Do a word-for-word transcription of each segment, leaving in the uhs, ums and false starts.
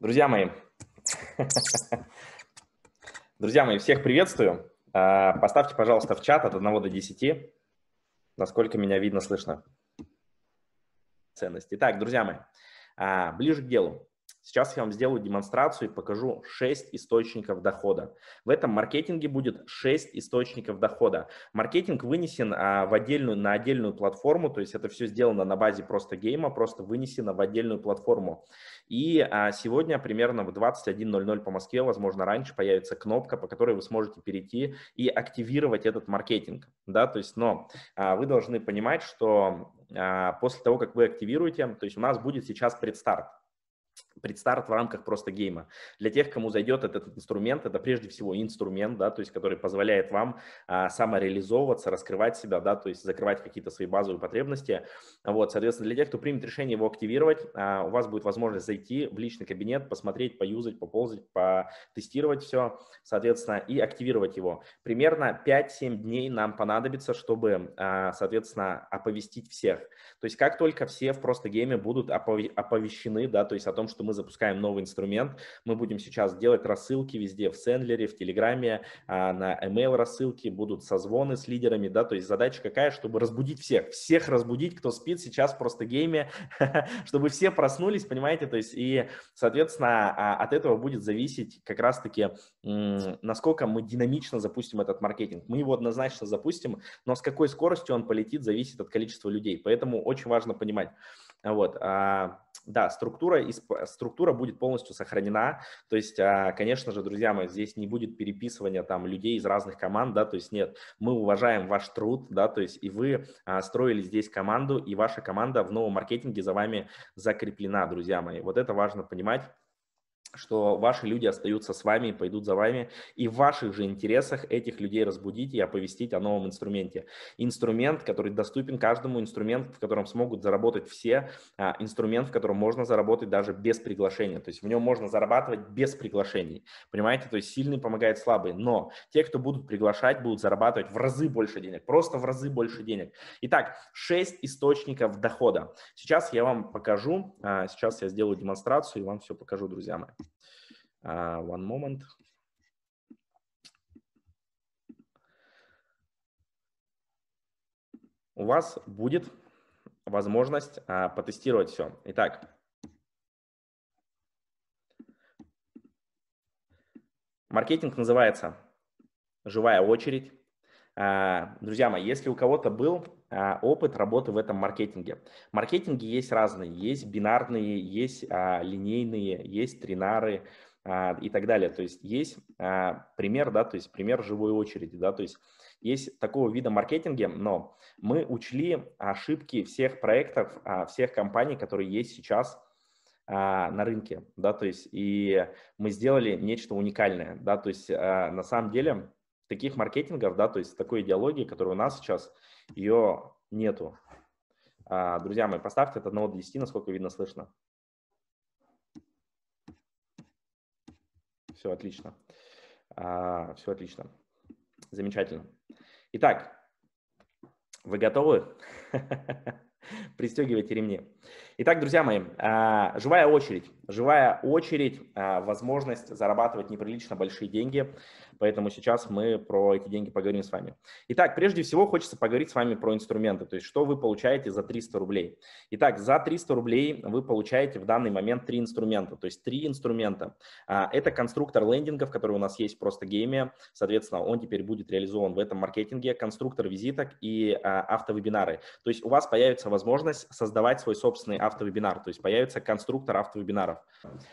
Друзья мои, друзья мои, всех приветствую. Поставьте, пожалуйста, в чат от одного до десяти, насколько меня видно, слышно. Ценность. Итак, друзья мои, ближе к делу. Сейчас я вам сделаю демонстрацию и покажу шесть источников дохода. В этом маркетинге будет шесть источников дохода. Маркетинг вынесен в отдельную, на отдельную платформу, то есть это все сделано на базе просто гейма, просто вынесено в отдельную платформу. И сегодня примерно в двадцать один ноль ноль по Москве, возможно, раньше появится кнопка, по которой вы сможете перейти и активировать этот маркетинг. Да, то есть, но вы должны понимать, что после того, как вы активируете, то есть у нас будет сейчас предстарт. Предстарт в рамках просто гейма. Для тех, кому зайдет этот инструмент, это прежде всего инструмент, да, то есть который позволяет вам а, самореализовываться, раскрывать себя, да, то есть закрывать какие-то свои базовые потребности. Вот, соответственно, для тех, кто примет решение его активировать, а, у вас будет возможность зайти в личный кабинет, посмотреть, поюзать, поползать, потестировать все, соответственно, и активировать его. Примерно пять-семь дней нам понадобится, чтобы, а, соответственно, оповестить всех. То есть как только все в просто гейме будут оповещены, да, то есть о том, что мы запускаем новый инструмент. Мы будем сейчас делать рассылки везде в Сендлере, в Телеграме, на email рассылки, будут созвоны с лидерами, да, то есть задача какая, чтобы разбудить всех, всех разбудить, кто спит сейчас в просто гейме, чтобы все проснулись, понимаете, то есть и, соответственно, от этого будет зависеть как раз-таки, насколько мы динамично запустим этот маркетинг. Мы его однозначно запустим, но с какой скоростью он полетит, зависит от количества людей, поэтому очень важно понимать. Вот. Да, структура, структура будет полностью сохранена, то есть, конечно же, друзья мои, здесь не будет переписывания там людей из разных команд, да, то есть нет, мы уважаем ваш труд, да, то есть и вы строили здесь команду, и ваша команда в новом маркетинге за вами закреплена, друзья мои, вот это важно понимать, что ваши люди остаются с вами и пойдут за вами, и в ваших же интересах этих людей разбудить и оповестить о новом инструменте. Инструмент, который доступен каждому, инструмент, в котором смогут заработать все, инструмент, в котором можно заработать даже без приглашения, то есть в нем можно зарабатывать без приглашений, понимаете, то есть сильный помогает слабый, но те, кто будут приглашать, будут зарабатывать в разы больше денег, просто в разы больше денег. Итак, шесть источников дохода. Сейчас я вам покажу, сейчас я сделаю демонстрацию и вам все покажу, друзья мои. Uh, one moment. У вас будет возможность uh, потестировать все. Итак, маркетинг называется «Живая очередь». Uh, друзья мои, если у кого-то был опыт работы в этом маркетинге. Маркетинги есть разные, есть бинарные, есть а, линейные, есть тринары а, и так далее. То есть есть а, пример, да, то есть пример живой очереди, да, то есть есть такого вида маркетинга, но мы учли ошибки всех проектов, а, всех компаний, которые есть сейчас а, на рынке, да, то есть и мы сделали нечто уникальное, да, то есть а, на самом деле таких маркетингов, да, то есть такой идеологии, которая у нас сейчас, ее нету. А, друзья мои, поставьте от одного до десяти, насколько видно, слышно. Все отлично. А, все отлично. Замечательно. Итак, вы готовы? Пристегивайте ремни. Итак, друзья мои, живая очередь. Живая очередь, возможность зарабатывать неприлично большие деньги, поэтому сейчас мы про эти деньги поговорим с вами. Итак, прежде всего хочется поговорить с вами про инструменты, то есть что вы получаете за триста рублей. Итак, за триста рублей вы получаете в данный момент три инструмента, то есть три инструмента. Это конструктор лендингов, который у нас есть в просто гейме, соответственно, он теперь будет реализован в этом маркетинге, конструктор визиток и автовебинары. То есть у вас появится возможность создавать свой собственный автовебинар, то есть появится конструктор автовебинаров.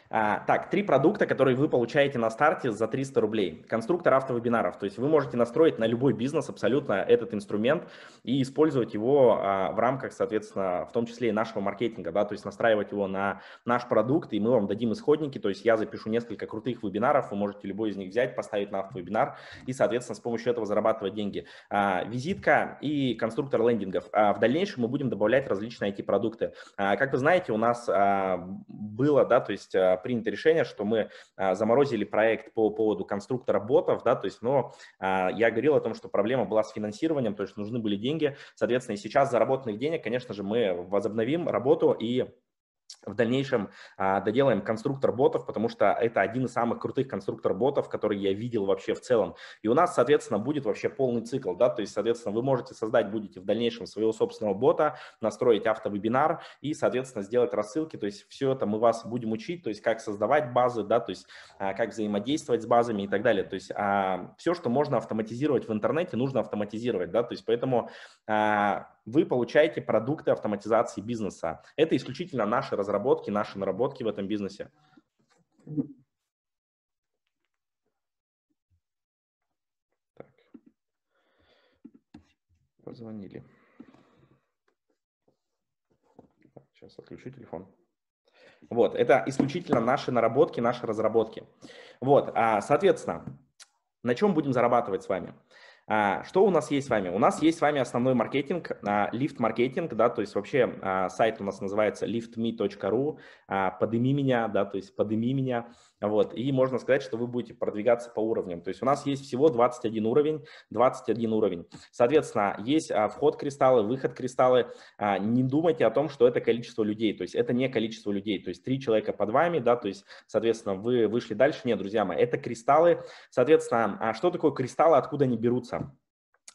А, так, три продукта, которые вы получаете на старте за триста рублей. Конструктор автовебинаров, то есть вы можете настроить на любой бизнес абсолютно этот инструмент и использовать его а, в рамках, соответственно, в том числе и нашего маркетинга, да, то есть настраивать его на наш продукт, и мы вам дадим исходники, то есть я запишу несколько крутых вебинаров, вы можете любой из них взять, поставить на автовебинар и, соответственно, с помощью этого зарабатывать деньги. А, визитка и конструктор лендингов. А в дальнейшем мы будем добавлять различные ай ти-продукты. А, как вы знаете, у нас а, было, да, то есть а, принято решение, что мы а, заморозили проект по поводу конструктора ботов, да, то есть, но а, я говорил о том, что проблема была с финансированием, то есть нужны были деньги, соответственно, и сейчас заработанных денег, конечно же, мы возобновим работу и В дальнейшем а, доделаем конструктор ботов, потому что это один из самых крутых конструктор ботов, который я видел вообще в целом. И у нас, соответственно, будет вообще полный цикл, да, то есть, соответственно, вы можете создать, будете в дальнейшем своего собственного бота, настроить автовебинар и, соответственно, сделать рассылки, то есть все это мы вас будем учить, то есть как создавать базы, да, то есть а, как взаимодействовать с базами и так далее. То есть а, все, что можно автоматизировать в интернете, нужно автоматизировать, да, то есть поэтому... А, вы получаете продукты автоматизации бизнеса. Это исключительно наши разработки, наши наработки в этом бизнесе. Так. Позвонили. Сейчас отключу телефон. Вот, это исключительно наши наработки, наши разработки. Вот, соответственно, на чем будем зарабатывать с вами? Что у нас есть с вами? У нас есть с вами основной маркетинг, лифт-маркетинг, да, то есть вообще сайт у нас называется лифт ми точка ру, подыми меня, да, то есть подыми меня, вот, и можно сказать, что вы будете продвигаться по уровням, то есть у нас есть всего двадцать один уровень, двадцать один уровень, соответственно, есть вход кристаллы, выход кристаллы, не думайте о том, что это количество людей, то есть это не количество людей, то есть три человека под вами, да, то есть, соответственно, вы вышли дальше, нет, друзья мои, это кристаллы, соответственно, что такое кристаллы, откуда они берутся?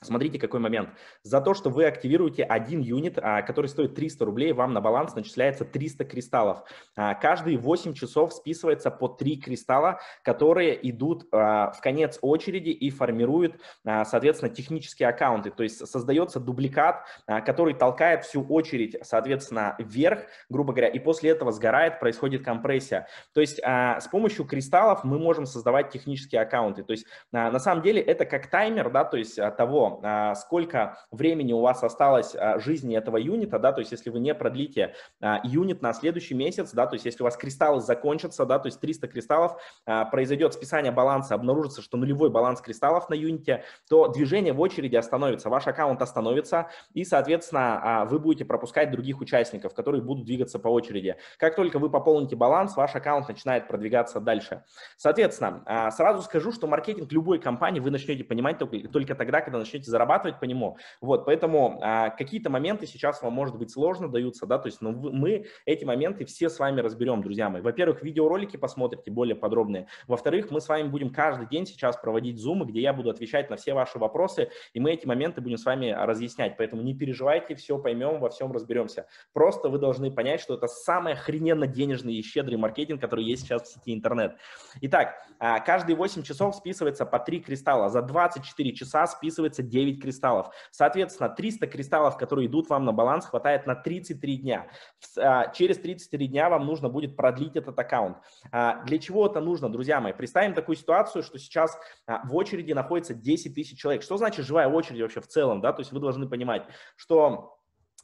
Смотрите, какой момент. За то, что вы активируете один юнит, который стоит триста рублей, вам на баланс начисляется триста кристаллов. Каждые восемь часов списывается по три кристалла, которые идут в конец очереди и формируют, соответственно, технические аккаунты. То есть создается дубликат, который толкает всю очередь, соответственно, вверх, грубо говоря, и после этого сгорает, происходит компрессия. То есть с помощью кристаллов мы можем создавать технические аккаунты. То есть на самом деле это как таймер, да, то есть того, сколько времени у вас осталось жизни этого юнита, да, то есть если вы не продлите юнит на следующий месяц, да, то есть если у вас кристаллы закончатся, да, то есть триста кристаллов, произойдет списание баланса, обнаружится, что нулевой баланс кристаллов на юните, то движение в очереди остановится, ваш аккаунт остановится, и, соответственно, вы будете пропускать других участников, которые будут двигаться по очереди. Как только вы пополните баланс, ваш аккаунт начинает продвигаться дальше. Соответственно, сразу скажу, что маркетинг любой компании вы начнете понимать только, только тогда, когда начнете зарабатывать по нему, вот, поэтому а, какие-то моменты сейчас вам, может быть, сложно даются, да, то есть, но вы, мы эти моменты все с вами разберем, друзья мои. Во-первых, видеоролики посмотрите более подробные, во-вторых, мы с вами будем каждый день сейчас проводить зумы, где я буду отвечать на все ваши вопросы, и мы эти моменты будем с вами разъяснять, поэтому не переживайте, все поймем, во всем разберемся. Просто вы должны понять, что это самый охрененно денежный и щедрый маркетинг, который есть сейчас в сети интернет. Итак, а, каждые восемь часов списывается по три кристалла, за двадцать четыре часа списывается девять кристаллов. Соответственно, триста кристаллов, которые идут вам на баланс, хватает на тридцать три дня. Через тридцать три дня вам нужно будет продлить этот аккаунт. Для чего это нужно, друзья мои? Представим такую ситуацию, что сейчас в очереди находится десять тысяч человек. Что значит живая очередь вообще в целом? Да? То есть вы должны понимать, что...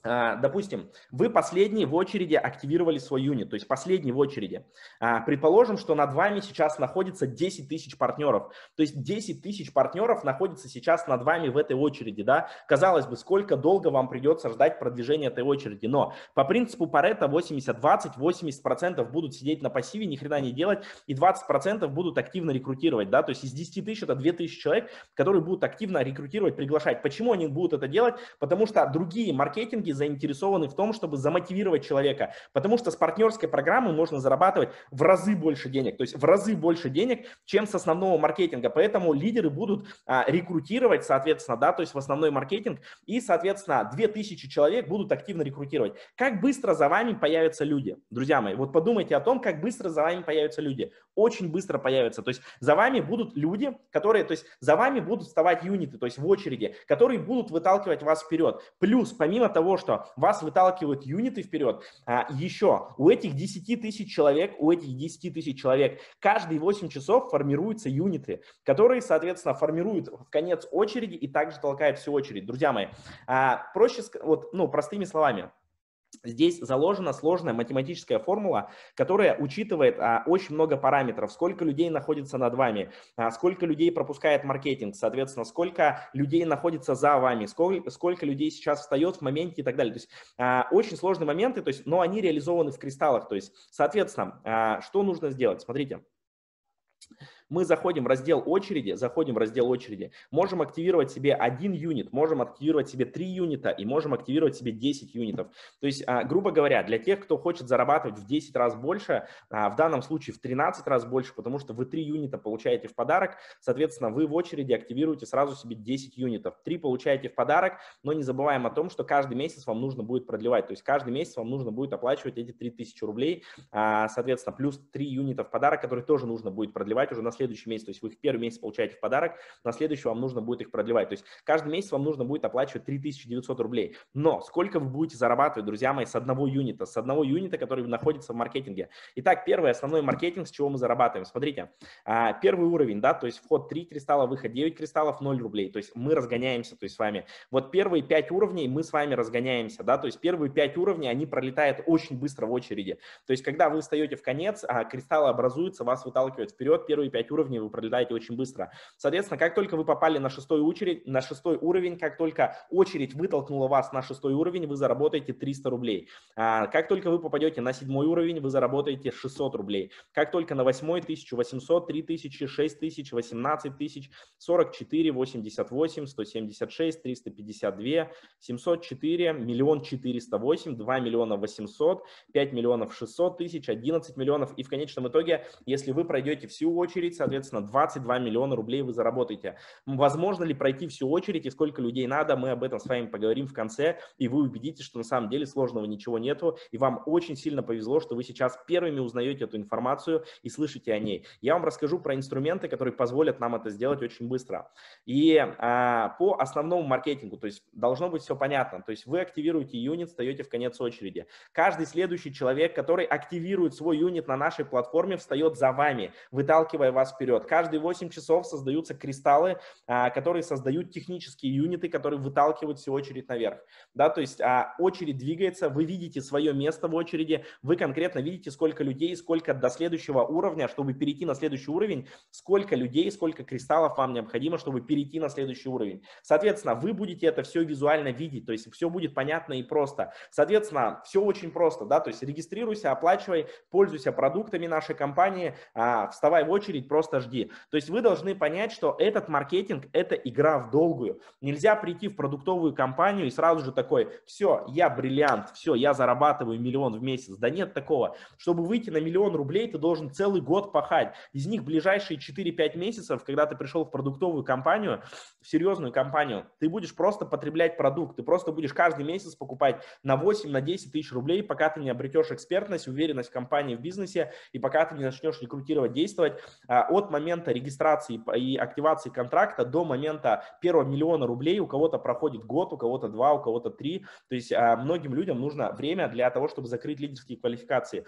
Допустим, вы последний в очереди активировали свой юнит, то есть последний в очереди. Предположим, что над вами сейчас находится десять тысяч партнеров. То есть десять тысяч партнеров находится сейчас над вами в этой очереди. Да? Казалось бы, сколько долго вам придется ждать продвижения этой очереди. Но по принципу Парето восемьдесят двадцать, восемьдесят процентов будут сидеть на пассиве, ни хрена не делать, и двадцать процентов будут активно рекрутировать. Да? То есть из десяти тысяч это две тысячи человек, которые будут активно рекрутировать, приглашать. Почему они будут это делать? Потому что другие маркетинги заинтересованы в том, чтобы замотивировать человека, потому что с партнерской программы можно зарабатывать в разы больше денег, то есть в разы больше денег, чем с основного маркетинга, поэтому лидеры будут а, рекрутировать, соответственно, да, то есть в основной маркетинг, и, соответственно, две тысячи человек будут активно рекрутировать. Как быстро за вами появятся люди, друзья мои, вот подумайте о том, как быстро за вами появятся люди, очень быстро появятся, то есть за вами будут люди, которые, то есть за вами будут вставать юниты, то есть в очереди, которые будут выталкивать вас вперед, плюс, помимо того, что что вас выталкивают юниты вперед, а еще у этих десяти тысяч человек, у этих десяти тысяч человек каждые восемь часов формируются юниты, которые, соответственно, формируют в конец очереди и также толкают всю очередь. Друзья мои, а, проще, вот, ну, простыми словами, здесь заложена сложная математическая формула, которая учитывает а, очень много параметров. Сколько людей находится над вами, а, сколько людей пропускает маркетинг, соответственно, сколько людей находится за вами, сколько, сколько людей сейчас встает в моменте и так далее. То есть а, очень сложные моменты, то есть, но они реализованы в кристаллах. То есть, соответственно, а, что нужно сделать? Смотрите. Мы заходим в раздел очереди, заходим в раздел очереди, можем активировать себе один юнит, можем активировать себе три юнита и можем активировать себе десять юнитов. То есть, грубо говоря, для тех, кто хочет зарабатывать в десять раз больше, в данном случае в тринадцать раз больше, потому что вы три юнита получаете в подарок, соответственно, вы в очереди активируете сразу себе десять юнитов. три получаете в подарок, но не забываем о том, что каждый месяц вам нужно будет продлевать, то есть каждый месяц вам нужно будет оплачивать эти три тысячи рублей, соответственно, плюс три юнита в подарок, которые тоже нужно будет продлевать уже на следующий месяц, то есть вы их первый месяц получаете в подарок, на следующий вам нужно будет их продлевать, то есть каждый месяц вам нужно будет оплачивать три тысячи девятьсот рублей, но сколько вы будете зарабатывать, друзья мои, с одного юнита, с одного юнита, который находится в маркетинге. Итак, первый основной маркетинг, с чего мы зарабатываем, смотрите, первый уровень, да, то есть вход три кристалла, выход девять кристаллов, ноль рублей, то есть мы разгоняемся, то есть с вами, вот первые пять уровней мы с вами разгоняемся, да, то есть первые пять уровней, они пролетают очень быстро в очереди, то есть когда вы встаете в конец, кристаллы образуются, вас выталкивают вперед, первые пять уровней вы пролетаете очень быстро, соответственно, как только вы попали на шестой очередь, на шестой уровень, как только очередь вытолкнула вас на шестой уровень, вы заработаете триста рублей, как только вы попадете на седьмой уровень, вы заработаете шестьсот рублей, как только на восьмой, тысяча восемьсот, три тысячи, шесть тысяч, восемнадцать тысяч, сорок четыре, восемьдесят восемь, сто семьдесят шесть, триста пятьдесят два, семьсот четыре, миллион четыреста восемь, два миллиона восемьсот, пять миллионов шестьсот тысяч, одиннадцать миллионов. И в конечном итоге, если вы пройдете всю очередь, соответственно, двадцать два миллиона рублей вы заработаете. Возможно ли пройти всю очередь и сколько людей надо, мы об этом с вами поговорим в конце, и вы убедитесь, что на самом деле сложного ничего нету, и вам очень сильно повезло, что вы сейчас первыми узнаете эту информацию и слышите о ней. Я вам расскажу про инструменты, которые позволят нам это сделать очень быстро. И а, по основному маркетингу, то есть должно быть все понятно, то есть вы активируете юнит, встаете в конец очереди. Каждый следующий человек, который активирует свой юнит на нашей платформе, встает за вами, выталкивая вас вперед. Каждые восемь часов создаются кристаллы, которые создают технические юниты, которые выталкивают всю очередь наверх. Да, то есть очередь двигается, вы видите свое место в очереди, вы конкретно видите, сколько людей, сколько до следующего уровня, чтобы перейти на следующий уровень, сколько людей, сколько кристаллов вам необходимо, чтобы перейти на следующий уровень. Соответственно, вы будете это все визуально видеть, то есть все будет понятно и просто. Соответственно, все очень просто, да, то есть регистрируйся, оплачивай, пользуйся продуктами нашей компании, вставай в очередь, просто жди. То есть вы должны понять, что этот маркетинг – это игра в долгую. Нельзя прийти в продуктовую компанию и сразу же такой: все, я бриллиант, все, я зарабатываю миллион в месяц. Да нет такого. Чтобы выйти на миллион рублей, ты должен целый год пахать. Из них ближайшие четыре-пять месяцев, когда ты пришел в продуктовую компанию, в серьезную компанию, ты будешь просто потреблять продукт, ты просто будешь каждый месяц покупать на восемь-десять тысяч рублей, пока ты не обретешь экспертность, уверенность в компании, в бизнесе, и пока ты не начнешь рекрутировать, действовать. От момента регистрации и активации контракта до момента первого миллиона рублей у кого-то проходит год, у кого-то два, у кого-то три. То есть многим людям нужно время для того, чтобы закрыть лидерские квалификации.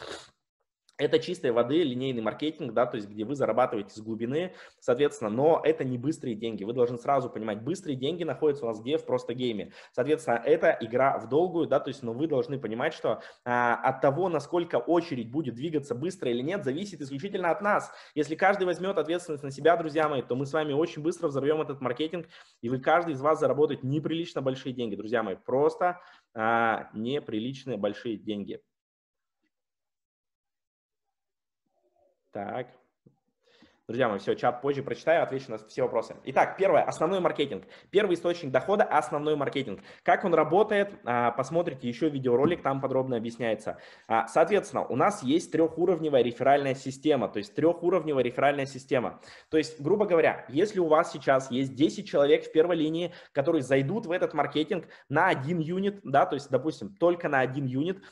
Это чистой воды линейный маркетинг, да, то есть где вы зарабатываете с глубины, соответственно, но это не быстрые деньги. Вы должны сразу понимать, быстрые деньги находятся у нас где? В просто гейме. Соответственно, это игра в долгую, да, то есть, но вы должны понимать, что а, от того, насколько очередь будет двигаться быстро или нет, зависит исключительно от нас. Если каждый возьмет ответственность на себя, друзья мои, то мы с вами очень быстро взорвем этот маркетинг, и вы, каждый из вас, заработает неприлично большие деньги, друзья мои, просто а, неприличные большие деньги. Так, друзья мои, все, чат позже прочитаю, отвечу на все вопросы. Итак, первое, основной маркетинг. Первый источник дохода, основной маркетинг. Как он работает, посмотрите еще видеоролик, там подробно объясняется. Соответственно, у нас есть трехуровневая реферальная система, то есть трехуровневая реферальная система. То есть, грубо говоря, если у вас сейчас есть десять человек в первой линии, которые зайдут в этот маркетинг на один юнит, да, то есть, допустим, только на один юнит,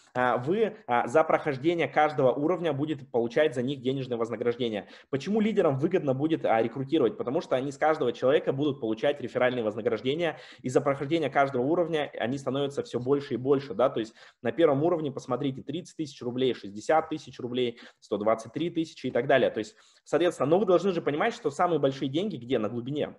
вы за прохождение каждого уровня будете получать за них денежное вознаграждение. Почему лидерам выгодно будет а, рекрутировать, потому что они с каждого человека будут получать реферальные вознаграждения, и за прохождение каждого уровня они становятся все больше и больше, да, то есть на первом уровне, посмотрите, тридцать тысяч рублей, шестьдесят тысяч рублей, сто двадцать три тысячи и так далее, то есть, соответственно, но вы должны же понимать, что самые большие деньги где? На глубине.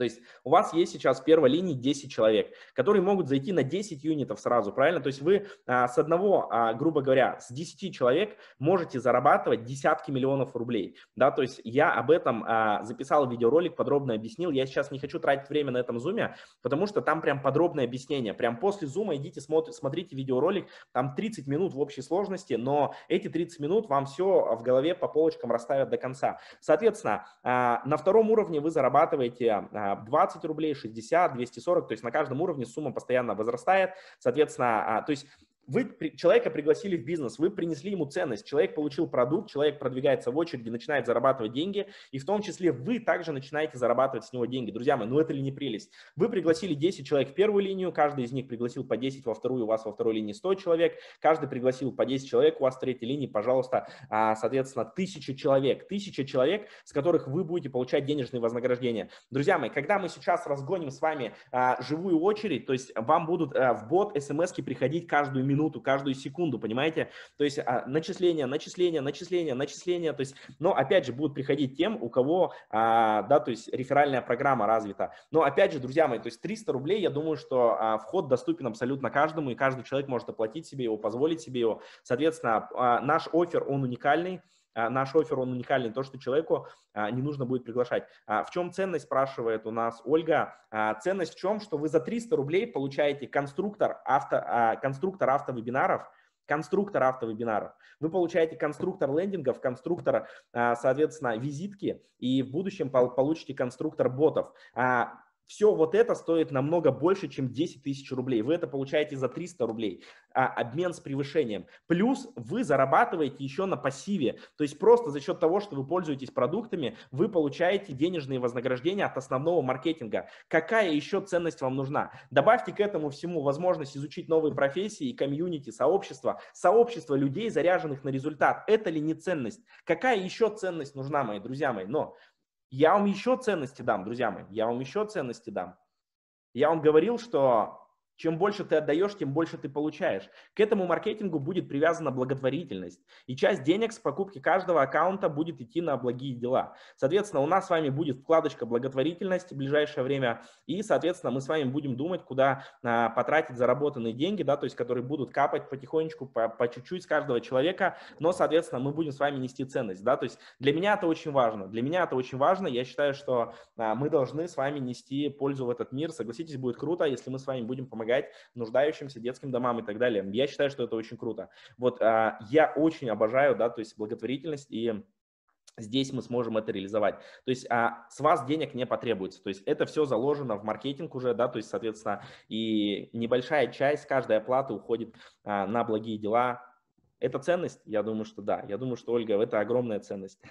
То есть у вас есть сейчас в первой линии десять человек, которые могут зайти на десять юнитов сразу, правильно? То есть вы а, с одного, а, грубо говоря, с десяти человек можете зарабатывать десятки миллионов рублей, да, то есть я об этом а, записал видеоролик, подробно объяснил, я сейчас не хочу тратить время на этом зуме, потому что там прям подробное объяснение, прям после зума идите смотри, смотрите видеоролик, там тридцать минут в общей сложности, но эти тридцать минут вам все в голове по полочкам расставят до конца. Соответственно, а, на втором уровне вы зарабатываете а, двадцать рублей, шестьдесят, двести сорок, то есть на каждом уровне сумма постоянно возрастает, соответственно, то есть вы человека пригласили в бизнес, вы принесли ему ценность, человек получил продукт, человек продвигается в очереди, начинает зарабатывать деньги, и в том числе вы также начинаете зарабатывать с него деньги. Друзья мои, ну это ли не прелесть? Вы пригласили десять человек в первую линию, каждый из них пригласил по десять во вторую, у вас во второй линии сто человек, каждый пригласил по десять человек, у вас в третьей линии, пожалуйста, соответственно, тысяча человек, тысяча человек, с которых вы будете получать денежные вознаграждения. Друзья мои, когда мы сейчас разгоним с вами живую очередь, то есть вам будут в бот смс-ки приходить каждую минуту, Минуту, каждую секунду, понимаете? То есть а, начисления, начисления, начисления, начисления, то есть, но опять же будут приходить тем, у кого, а, да, то есть реферальная программа развита. Но опять же, друзья мои, то есть триста рублей, я думаю, что а, вход доступен абсолютно каждому, и каждый человек может оплатить себе его, позволить себе его. Соответственно, а, наш оффер, он уникальный. Наш оффер, он уникальный, то, что человеку не нужно будет приглашать. В чем ценность, спрашивает у нас Ольга. Ценность в чем, что вы за триста рублей получаете конструктор, авто, конструктор автовебинаров, конструктор автовебинаров. Вы получаете конструктор лендингов, конструктор, соответственно, визитки, и в будущем получите конструктор ботов. Все вот это стоит намного больше, чем десять тысяч рублей. Вы это получаете за триста рублей. А, обмен с превышением. Плюс вы зарабатываете еще на пассиве. То есть просто за счет того, что вы пользуетесь продуктами, вы получаете денежные вознаграждения от основного маркетинга. Какая еще ценность вам нужна? Добавьте к этому всему возможность изучить новые профессии и комьюнити, сообщества. Сообщество людей, заряженных на результат. Это ли не ценность? Какая еще ценность нужна, мои друзья мои? Но... Я вам еще ценности дам, друзья мои, я вам еще ценности дам. Я вам говорил, что чем больше ты отдаешь, тем больше ты получаешь. К этому маркетингу будет привязана благотворительность. И часть денег с покупки каждого аккаунта будет идти на благие дела. Соответственно, у нас с вами будет вкладочка благотворительность в ближайшее время. И, соответственно, мы с вами будем думать, куда а, потратить заработанные деньги, да, то есть которые будут капать потихонечку, по чуть-чуть с каждого человека. Но, соответственно, мы будем с вами нести ценность. Да, то есть для меня это очень важно. Для меня это очень важно. Я считаю, что а, мы должны с вами нести пользу в этот мир. Согласитесь, будет круто, если мы с вами будем помогать нуждающимся детским домам и так далее. Я считаю, что это очень круто. Вот а, я очень обожаю, да, то есть благотворительность, и здесь мы сможем это реализовать. То есть а, с вас денег не потребуется. То есть это все заложено в маркетинг уже, да, то есть, соответственно, и небольшая часть каждой оплаты уходит а, на благие дела. Это ценность? Я думаю, что да. Я думаю, что, Ольга, это огромная ценность.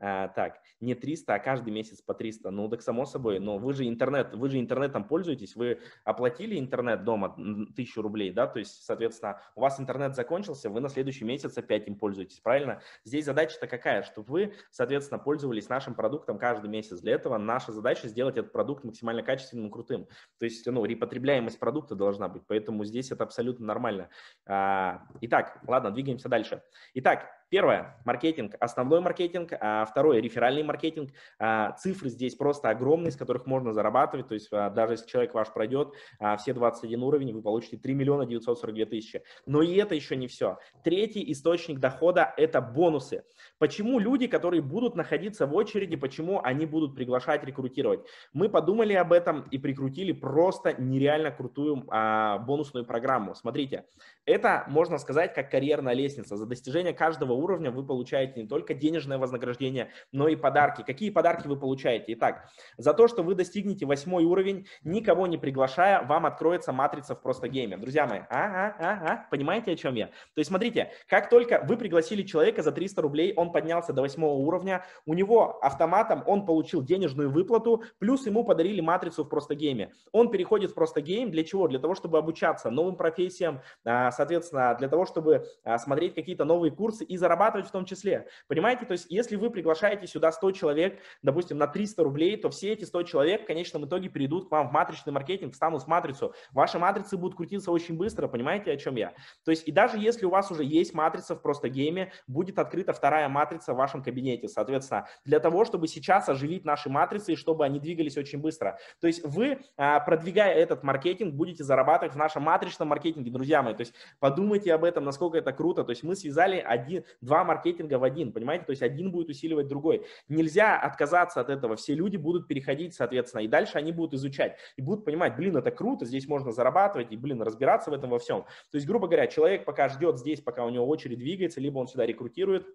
А, так, не триста, а каждый месяц по триста. Ну, так само собой, но вы же интернет, вы же интернетом пользуетесь, вы оплатили интернет дома тысячу рублей, да, то есть, соответственно, у вас интернет закончился, вы на следующий месяц опять им пользуетесь, правильно? Здесь задача-то какая? Чтобы вы, соответственно, пользовались нашим продуктом каждый месяц. Для этого наша задача сделать этот продукт максимально качественным и крутым. То есть, ну, репотребляемость продукта должна быть, поэтому здесь это абсолютно нормально. А, итак, ладно, двигаемся дальше. Итак, первое – маркетинг, основной маркетинг, а второе – реферальный маркетинг. А, цифры здесь просто огромные, с которых можно зарабатывать, то есть а, даже если человек ваш пройдет а, все двадцать один уровень, вы получите три миллиона девятьсот сорок две тысячи. Но и это еще не все. Третий источник дохода – это бонусы. Почему люди, которые будут находиться в очереди, почему они будут приглашать, рекрутировать? Мы подумали об этом и прикрутили просто нереально крутую а, бонусную программу. Смотрите, это можно сказать как карьерная лестница. За достижение каждого уровня уровня вы получаете не только денежное вознаграждение, но и подарки. Какие подарки вы получаете? Итак, за то, что вы достигнете восьмой уровень, никого не приглашая, вам откроется матрица в Просто Гейме. Друзья мои, а, а, а, а, понимаете, о чем я? То есть смотрите, как только вы пригласили человека за триста рублей, он поднялся до восьмого уровня, у него автоматом он получил денежную выплату, плюс ему подарили матрицу в Просто Гейме. Он переходит в Просто Гейм для чего? Для того, чтобы обучаться новым профессиям, соответственно, для того, чтобы смотреть какие-то новые курсы и зарабатывать в том числе. Понимаете, то есть если вы приглашаете сюда сто человек, допустим, на триста рублей, то все эти сто человек в конечном итоге перейдут к вам в матричный маркетинг, встанут в матрицу. Ваши матрицы будут крутиться очень быстро, понимаете, о чем я? То есть и даже если у вас уже есть матрица в Просто Гейме, будет открыта вторая матрица в вашем кабинете, соответственно, для того, чтобы сейчас оживить наши матрицы и чтобы они двигались очень быстро. То есть вы, продвигая этот маркетинг, будете зарабатывать в нашем матричном маркетинге, друзья мои. То есть подумайте об этом, насколько это круто. То есть мы связали один, два маркетинга в один, понимаете? То есть один будет усиливать другой. Нельзя отказаться от этого. Все люди будут переходить, соответственно, и дальше они будут изучать и будут понимать, блин, это круто, здесь можно зарабатывать и, блин, разбираться в этом во всем. То есть, грубо говоря, человек пока ждет здесь, пока у него очередь двигается, либо он сюда рекрутирует,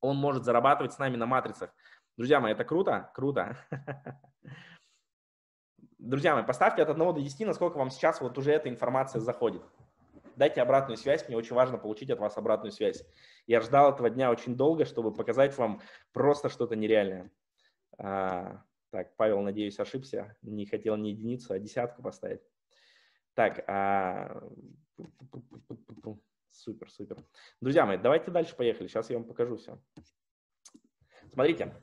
он может зарабатывать с нами на матрицах. Друзья мои, это круто? Круто. Друзья мои, поставьте от одного до десяти, насколько вам сейчас вот уже эта информация заходит. Дайте обратную связь, мне очень важно получить от вас обратную связь. Я ждал этого дня очень долго, чтобы показать вам просто что-то нереальное. А, так, Павел, надеюсь, ошибся, не хотел не единицу, а десятку поставить. Так, а... супер, супер. Друзья мои, давайте дальше поехали, сейчас я вам покажу все. Смотрите.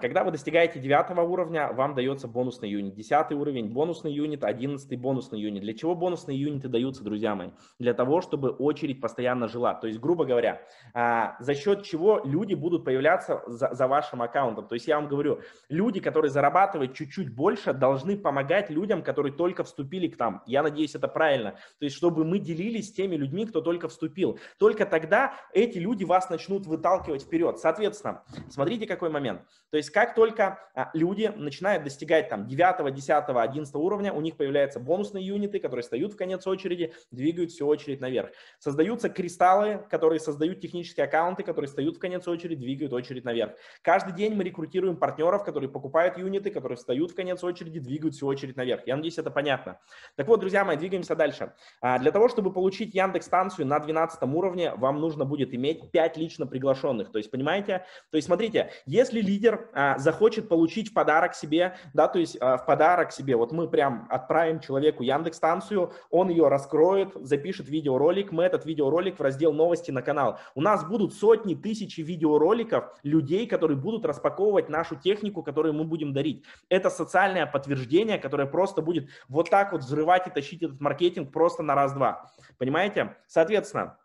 Когда вы достигаете девятого уровня, вам дается бонусный юнит. десятый уровень, бонусный юнит, одиннадцатый бонусный юнит. Для чего бонусные юниты даются, друзья мои? Для того, чтобы очередь постоянно жила. То есть, грубо говоря, за счет чего люди будут появляться за, за вашим аккаунтом. То есть, я вам говорю, люди, которые зарабатывают чуть-чуть больше, должны помогать людям, которые только вступили к нам. Я надеюсь, это правильно. То есть, чтобы мы делились с теми людьми, кто только вступил. Только тогда эти люди вас начнут выталкивать вперед. Соответственно, смотрите, какой момент. То есть как только люди начинают достигать там девятого, десятого, одиннадцатого уровня, у них появляются бонусные юниты, которые встают в конец очереди, двигают всю очередь наверх. Создаются кристаллы, которые создают технические аккаунты, которые встают в конец очереди, двигают очередь наверх. Каждый день мы рекрутируем партнеров, которые покупают юниты, которые встают в конец очереди, двигают всю очередь наверх. Я надеюсь, это понятно. Так вот, друзья мои, двигаемся дальше. Для того, чтобы получить Яндекс.Станцию на двенадцатом уровне, вам нужно будет иметь пять лично приглашенных. То есть, понимаете? То есть, смотрите, если лидер захочет получить в подарок себе, да, то есть в подарок себе, вот мы прям отправим человеку Яндекс.Станцию, он ее раскроет, запишет видеоролик, мы этот видеоролик в раздел новости на канал. У нас будут сотни, тысячи видеороликов людей, которые будут распаковывать нашу технику, которую мы будем дарить. Это социальное подтверждение, которое просто будет вот так вот взрывать и тащить этот маркетинг просто на раз-два. Понимаете? Соответственно,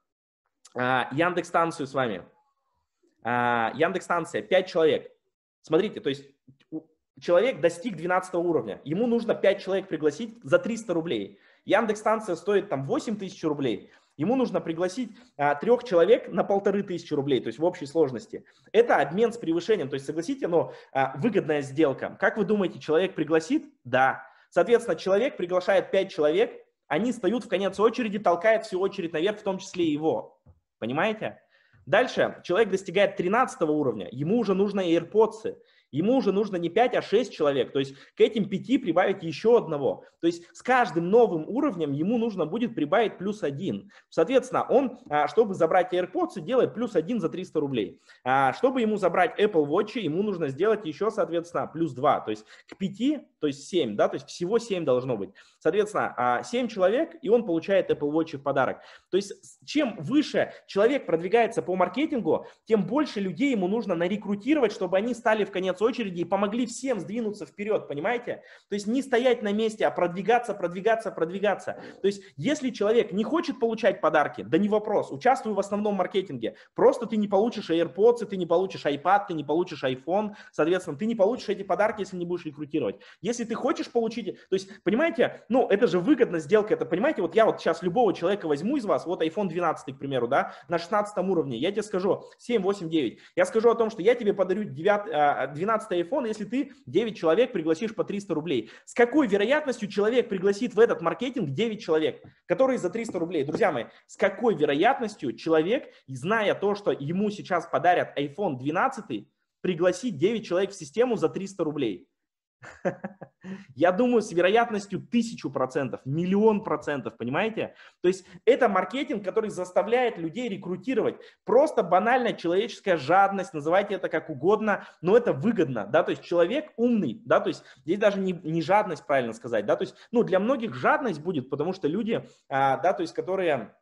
Яндекс.Станцию с вами. Яндекс.Станция, пять человек. Смотрите, то есть человек достиг двенадцатого уровня, ему нужно пять человек пригласить за триста рублей. Яндекс.Станция стоит там восемь тысяч рублей, ему нужно пригласить а, трёх человек на полторы тысячи рублей, то есть в общей сложности. Это обмен с превышением, то есть согласитесь, но а, выгодная сделка. Как вы думаете, человек пригласит? Да. Соответственно, человек приглашает пять человек, они встают в конец очереди, толкают всю очередь наверх, в том числе и его. Понимаете? Дальше человек достигает тринадцатого уровня, ему уже нужно AirPods, ему уже нужно не пять, а шесть человек, то есть к этим пяти прибавить еще одного. То есть с каждым новым уровнем ему нужно будет прибавить плюс один. Соответственно, он, чтобы забрать AirPods, делает плюс один за триста рублей. Чтобы ему забрать Apple Watch, ему нужно сделать еще, соответственно, плюс два, то есть к пяти, то есть семь, да, то есть всего семь должно быть. Соответственно, семь человек, и он получает Apple Watch в подарок. То есть чем выше человек продвигается по маркетингу, тем больше людей ему нужно нарекрутировать, чтобы они стали в конец очереди и помогли всем сдвинуться вперед, понимаете? То есть не стоять на месте, а продвигаться, продвигаться, продвигаться. То есть если человек не хочет получать подарки, да не вопрос, участвуй в основном маркетинге. Просто ты не получишь AirPods, ты не получишь iPad, ты не получишь iPhone, соответственно, ты не получишь эти подарки, если не будешь рекрутировать. Если ты хочешь получить, то есть, понимаете, ну это же выгодная сделка, это, понимаете, вот я вот сейчас любого человека возьму из вас, вот айфон двенадцать, к примеру, да, на шестнадцатом уровне, я тебе скажу семь, восемь, девять, я скажу о том, что я тебе подарю девятый, двенадцатый айфон, если ты девять человек пригласишь по триста рублей. С какой вероятностью человек пригласит в этот маркетинг девять человек, которые за триста рублей? Друзья мои, с какой вероятностью человек, зная то, что ему сейчас подарят айфон двенадцать, пригласит девять человек в систему за триста рублей? Я думаю, с вероятностью тысячу процентов, миллион процентов, понимаете? То есть это маркетинг, который заставляет людей рекрутировать. Просто банальная человеческая жадность, называйте это как угодно, но это выгодно, да, то есть человек умный, да, то есть здесь даже не, не жадность, правильно сказать, да, то есть, ну, для многих жадность будет, потому что люди, а, да, то есть, которые...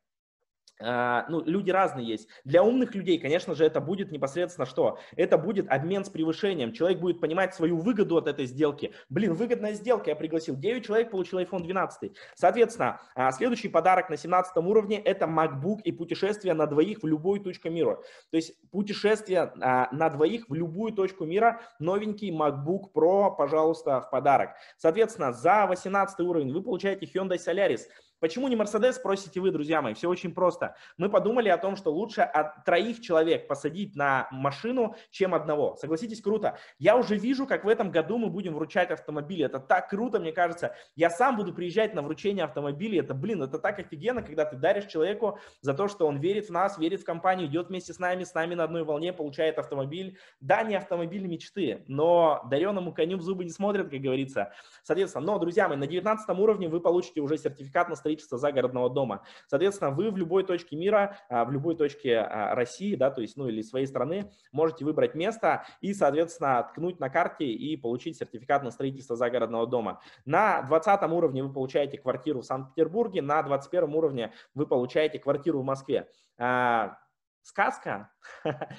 Ну, люди разные есть. Для умных людей, конечно же, это будет непосредственно что? Это будет обмен с превышением. Человек будет понимать свою выгоду от этой сделки. Блин, выгодная сделка. Я пригласил девять человек, получил айфон двенадцать. Соответственно, следующий подарок на семнадцатом уровне – это MacBook и путешествие на двоих в любую точку мира. То есть путешествие на двоих в любую точку мира. Новенький MacBook Pro, пожалуйста, в подарок. Соответственно, за восемнадцатый уровень вы получаете Hyundai Solaris. Почему не Mercedes, спросите вы, друзья мои? Все очень просто. Мы подумали о том, что лучше от троих человек посадить на машину, чем одного. Согласитесь, круто. Я уже вижу, как в этом году мы будем вручать автомобили. Это так круто, мне кажется. Я сам буду приезжать на вручение автомобилей. Это, блин, это так офигенно, когда ты даришь человеку за то, что он верит в нас, верит в компанию, идет вместе с нами, с нами на одной волне, получает автомобиль. Да, не автомобиль мечты, но дареному коню в зубы не смотрят, как говорится. Соответственно, но, друзья мои, на девятнадцатом уровне вы получите уже сертификат на строительство загородного дома. Соответственно, вы в любой точке мира, в любой точке России, да, то есть, ну, или своей страны, можете выбрать место и, соответственно, ткнуть на карте и получить сертификат на строительство загородного дома. На двадцатом уровне вы получаете квартиру в Санкт-Петербурге, на двадцать первом уровне вы получаете квартиру в Москве. Сказка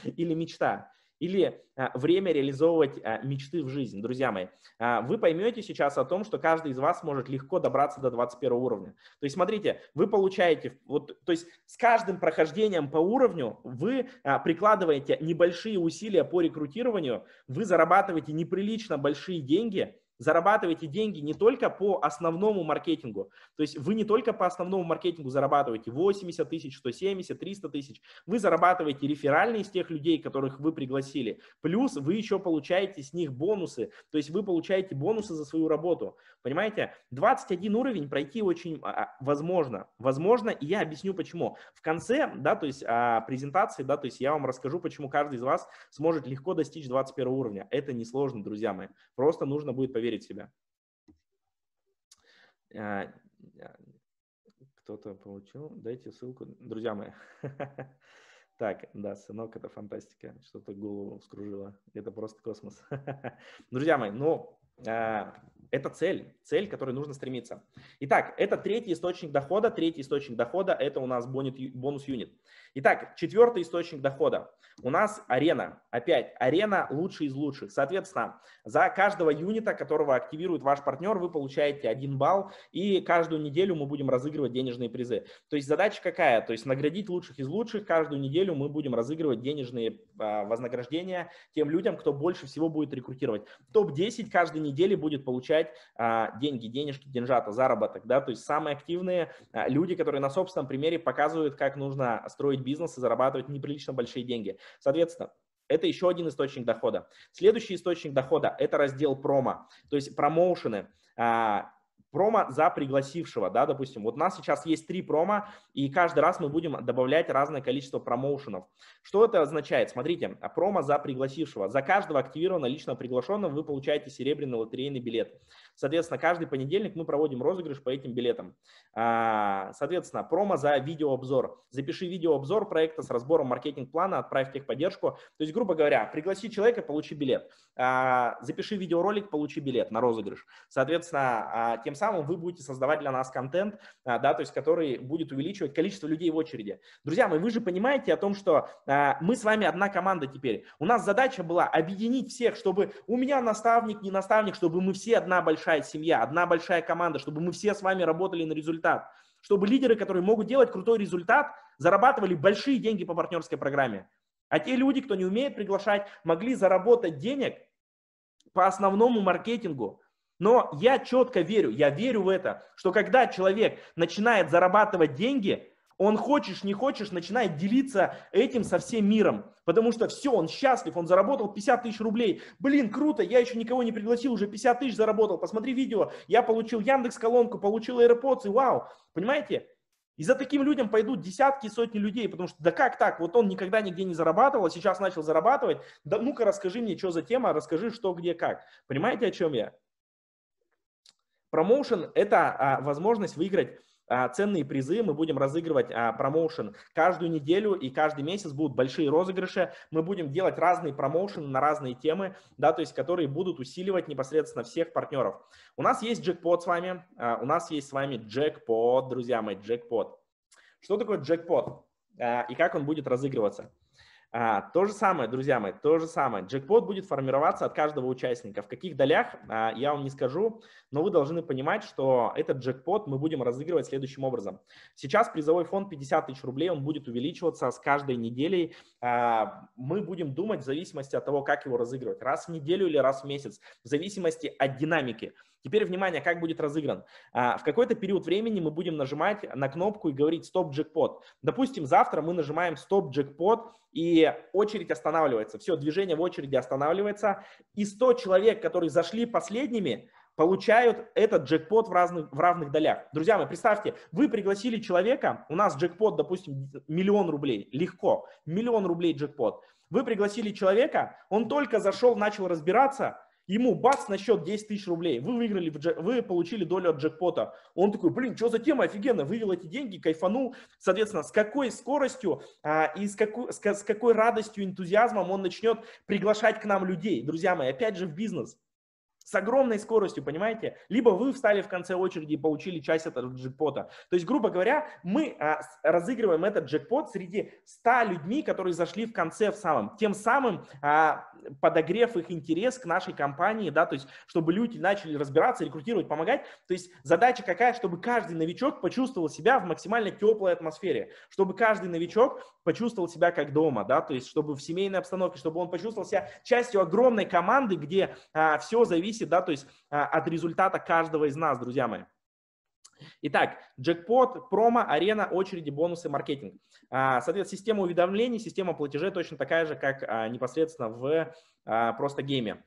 или мечта? Или время реализовывать мечты в жизнь, друзья мои. Вы поймете сейчас о том, что каждый из вас может легко добраться до двадцать первого уровня. То есть, смотрите, вы получаете, вот, то есть с каждым прохождением по уровню вы прикладываете небольшие усилия по рекрутированию, вы зарабатываете неприлично большие деньги. Зарабатываете деньги не только по основному маркетингу, то есть вы не только по основному маркетингу зарабатываете восемьдесят тысяч, сто семьдесят, триста тысяч, вы зарабатываете реферальные из тех людей, которых вы пригласили, плюс вы еще получаете с них бонусы, то есть вы получаете бонусы за свою работу, понимаете? двадцать первый уровень пройти очень возможно, возможно, и я объясню почему. В конце, да, то есть презентации, да, то есть я вам расскажу, почему каждый из вас сможет легко достичь двадцать первого уровня, это несложно, друзья мои, просто нужно будет поверить. Верить в себя. Кто-то получил. Дайте ссылку, друзья мои. Так, да, сынок, это фантастика. Что-то голову вскружило. Это просто космос. Друзья мои, ну... Это цель, цель, к которой нужно стремиться. Итак, это третий источник дохода. Третий источник дохода – это у нас бонус-юнит. Итак, четвертый источник дохода. У нас арена. Опять, арена лучший из лучших. Соответственно, за каждого юнита, которого активирует ваш партнер, вы получаете один балл. И каждую неделю мы будем разыгрывать денежные призы. То есть задача какая? То есть наградить лучших из лучших. Каждую неделю мы будем разыгрывать денежные вознаграждения тем людям, кто больше всего будет рекрутировать. топ десять каждый недели будет получать а, деньги, денежки, деньжата, заработок, да, то есть самые активные а, люди, которые на собственном примере показывают, как нужно строить бизнес и зарабатывать неприлично большие деньги. Соответственно, это еще один источник дохода. Следующий источник дохода – это раздел промо, то есть промоушены. А, промо за пригласившего, да, допустим, вот у нас сейчас есть три промо, и каждый раз мы будем добавлять разное количество промоушенов. Что это означает? Смотрите, промо за пригласившего. За каждого активированного лично приглашенного вы получаете серебряный лотерейный билет. Соответственно, каждый понедельник мы проводим розыгрыш по этим билетам. Соответственно, промо за видеообзор. Запиши видеообзор проекта с разбором маркетинг-плана, отправь техподдержку. То есть, грубо говоря, пригласи человека, получи билет. Запиши видеоролик, получи билет на розыгрыш. Соответственно, тем самым вы будете создавать для нас контент, да, то есть который будет увеличивать количество людей в очереди. Друзья мои, вы же понимаете о том, что а, мы с вами одна команда теперь. У нас задача была объединить всех, чтобы у меня наставник, не наставник, чтобы мы все одна большая семья, одна большая команда, чтобы мы все с вами работали на результат, чтобы лидеры, которые могут делать крутой результат, зарабатывали большие деньги по партнерской программе. А те люди, кто не умеет приглашать, могли заработать денег по основному маркетингу. Но я четко верю, я верю в это, что когда человек начинает зарабатывать деньги, он, хочешь не хочешь, начинает делиться этим со всем миром. Потому что все, он счастлив, он заработал пятьдесят тысяч рублей. Блин, круто, я еще никого не пригласил, уже пятьдесят тысяч заработал. Посмотри видео, я получил Яндекс.Колонку, получил AirPods и вау. Понимаете? И за таким людям пойдут десятки и сотни людей, потому что да как так, вот он никогда нигде не зарабатывал, а сейчас начал зарабатывать. Да ну-ка расскажи мне, что за тема, расскажи, что, где, как. Понимаете, о чем я? Промоушен – это а, возможность выиграть а, ценные призы. Мы будем разыгрывать а, промоушен каждую неделю и каждый месяц будут большие розыгрыши. Мы будем делать разные промоушены на разные темы, да, то есть которые будут усиливать непосредственно всех партнеров. У нас есть джекпот с вами. А, у нас есть с вами джекпот, друзья мои, джекпот. Что такое джекпот? и как он будет разыгрываться. А, то же самое, друзья мои, то же самое. Джекпот будет формироваться от каждого участника. В каких долях, а, я вам не скажу, но вы должны понимать, что этот джекпот мы будем разыгрывать следующим образом. Сейчас призовой фонд пятьдесят тысяч рублей, он будет увеличиваться с каждой неделей. А, мы будем думать в зависимости от того, как его разыгрывать. Раз в неделю или раз в месяц, в зависимости от динамики. Теперь, внимание, как будет разыгран. В какой-то период времени мы будем нажимать на кнопку и говорить «Стоп-джекпот». Допустим, завтра мы нажимаем «Стоп-джекпот», и очередь останавливается. Все, движение в очереди останавливается. И сто человек, которые зашли последними, получают этот джекпот в, разных, в равных долях. Друзья мои, представьте, вы пригласили человека, у нас джекпот, допустим, миллион рублей, легко, миллион рублей джекпот. Вы пригласили человека, он только зашел, начал разбираться, ему бац на счет десять тысяч рублей, вы выиграли, вы получили долю от джекпота. Он такой, блин, что за тема, офигенно, вывел эти деньги, кайфанул. Соответственно, с какой скоростью а, и с какой, с, с какой радостью, энтузиазмом он начнет приглашать к нам людей, друзья мои, опять же в бизнес. С огромной скоростью, понимаете? Либо вы встали в конце очереди и получили часть этого джекпота. То есть, грубо говоря, мы а, разыгрываем этот джекпот среди ста людьми, которые зашли в конце в самом. Тем самым а, подогрев их интерес к нашей компании, да, то есть, чтобы люди начали разбираться, рекрутировать, помогать. То есть, задача какая? Чтобы каждый новичок почувствовал себя в максимально теплой атмосфере. Чтобы каждый новичок почувствовал себя как дома, да, то есть, чтобы в семейной обстановке, чтобы он почувствовал себя частью огромной команды, где а, все зависит Да, то есть а, от результата каждого из нас, друзья мои. Итак, джекпот, промо, арена, очереди, бонусы, маркетинг. А, соответственно, система уведомлений, система платежей точно такая же, как а, непосредственно в а, просто гейме.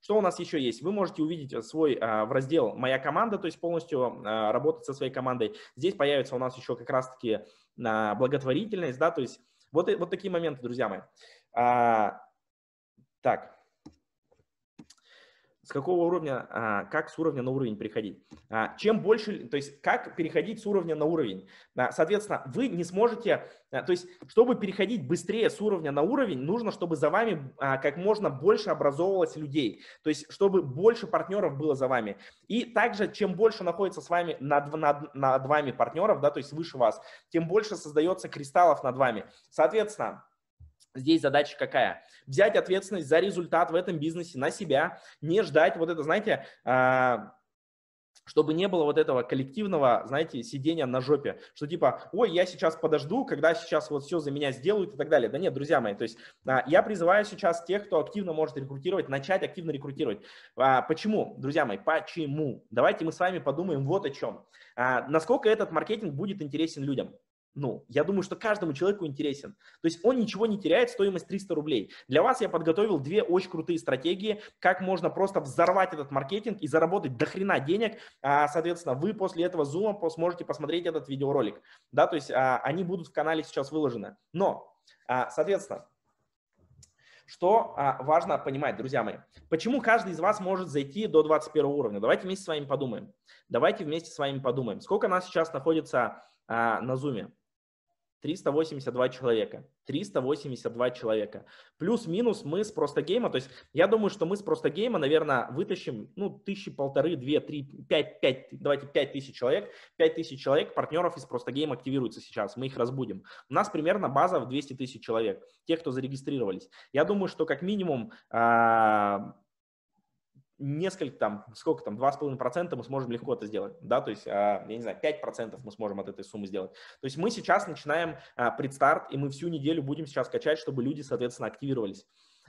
Что у нас еще есть? Вы можете увидеть свой а, в раздел «Моя команда», то есть полностью а, работать со своей командой. Здесь появится у нас еще как раз-таки а, благотворительность, да, то есть вот, вот такие моменты, друзья мои. А, так. С какого уровня, как с уровня на уровень переходить? Чем больше, то есть как переходить с уровня на уровень? Соответственно, вы не сможете, то есть чтобы переходить быстрее с уровня на уровень, нужно, чтобы за вами как можно больше образовывалось людей, то есть чтобы больше партнеров было за вами. И также, чем больше находится с вами над, над, над вами партнеров, да, то есть выше вас, тем больше создается кристаллов над вами. Соответственно, здесь задача какая? Взять ответственность за результат в этом бизнесе на себя, не ждать вот это, знаете, чтобы не было вот этого коллективного, знаете, сидения на жопе, что типа, ой, я сейчас подожду, когда сейчас вот все за меня сделают и так далее. Да нет, друзья мои, то есть я призываю сейчас тех, кто активно может рекрутировать, начать активно рекрутировать. Почему, друзья мои, почему? Давайте мы с вами подумаем вот о чем. Насколько этот маркетинг будет интересен людям? Ну, я думаю, что каждому человеку интересен. То есть он ничего не теряет, стоимость триста рублей. Для вас я подготовил две очень крутые стратегии, как можно просто взорвать этот маркетинг и заработать до хрена денег. Соответственно, вы после этого зума сможете посмотреть этот видеоролик. Да, то есть они будут в канале сейчас выложены. Но, соответственно, что важно понимать, друзья мои. Почему каждый из вас может зайти до двадцать первого уровня? Давайте вместе с вами подумаем. Давайте вместе с вами подумаем. Сколько нас сейчас находится на зуме? триста восемьдесят два человека, триста восемьдесят два человека, плюс-минус мы с просто гейма, то есть я думаю, что мы с просто гейма, наверное, вытащим, ну, тысячи, полторы, две, три, пять, пять, давайте пять тысяч человек, пять тысяч человек партнеров из просто гейма активируются сейчас, мы их разбудим. У нас примерно база в двести тысяч человек, тех, кто зарегистрировались. Я думаю, что как минимум... А несколько там, сколько там, два с половиной процента мы сможем легко это сделать, да, то есть, я не знаю, пять процентов мы сможем от этой суммы сделать. То есть мы сейчас начинаем предстарт, и мы всю неделю будем сейчас качать, чтобы люди, соответственно, активировались.